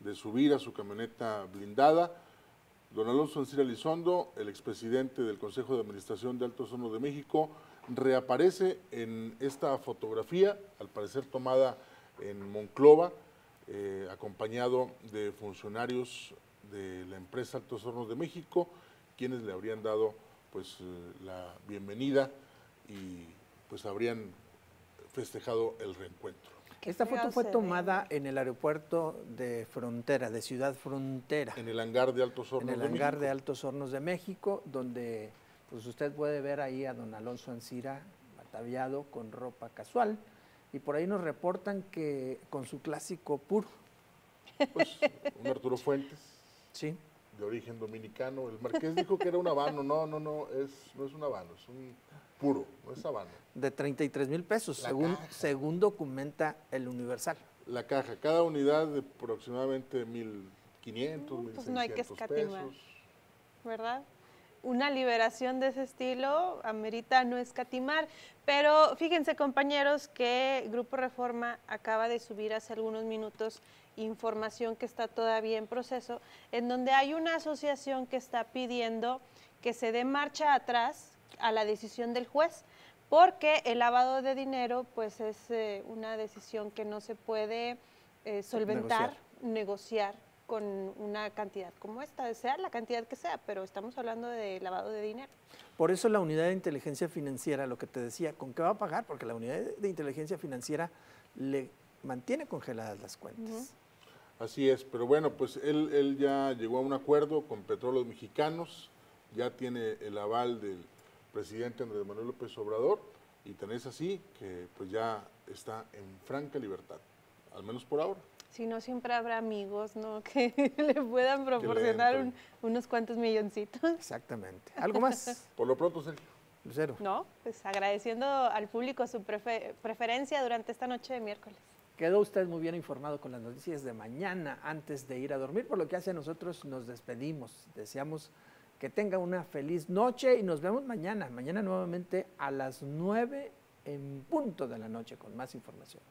de subir a su camioneta blindada, don Alonso Ancira Elizondo, el expresidente del Consejo de Administración de Altos Hornos de México, reaparece en esta fotografía, al parecer tomada en Monclova, eh, acompañado de funcionarios de la empresa Altos Hornos de México, quienes le habrían dado pues la bienvenida y pues habrían festejado el reencuentro. Esta foto fue tomada en el aeropuerto de Frontera, de Ciudad Frontera. En el hangar de Altos Hornos de México. En el hangar de Altos Hornos de México, donde... pues usted puede ver ahí a don Alonso Ancira ataviado con ropa casual y por ahí nos reportan que con su clásico puro. Pues un Arturo Fuentes, sí, de origen dominicano. El marqués dijo que era un habano, no, no, no, es, no es un habano, es un puro, no es habano. De treinta y tres mil pesos, según, según documenta el Universal. La caja, cada unidad de aproximadamente mil quinientos, mil seiscientos pesos. Pues no hay que escatimar, ¿verdad? Una liberación de ese estilo amerita no escatimar, pero fíjense compañeros que Grupo Reforma acaba de subir hace algunos minutos información que está todavía en proceso, en donde hay una asociación que está pidiendo que se dé marcha atrás a la decisión del juez, porque el lavado de dinero pues es eh, una decisión que no se puede eh, solventar, negociar. negociar. con una cantidad como esta, sea la cantidad que sea, pero estamos hablando de lavado de dinero. Por eso la Unidad de Inteligencia Financiera, lo que te decía, ¿con qué va a pagar? Porque la Unidad de Inteligencia Financiera le mantiene congeladas las cuentas. Uh-huh. Así es, pero bueno, pues él, él ya llegó a un acuerdo con Petróleos Mexicanos, ya tiene el aval del presidente Andrés Manuel López Obrador, y tan es así que pues ya está en franca libertad, al menos por ahora. Si no, siempre habrá amigos, ¿no? Que le puedan proporcionar un, unos cuantos milloncitos. Exactamente. ¿Algo más? Por lo pronto, Sergio. Lucero. No, pues agradeciendo al público su prefer preferencia durante esta noche de miércoles. Quedó usted muy bien informado con las noticias de mañana antes de ir a dormir, por lo que hace a nosotros nos despedimos. Deseamos que tenga una feliz noche y nos vemos mañana. Mañana nuevamente a las nueve en punto de la noche con más información.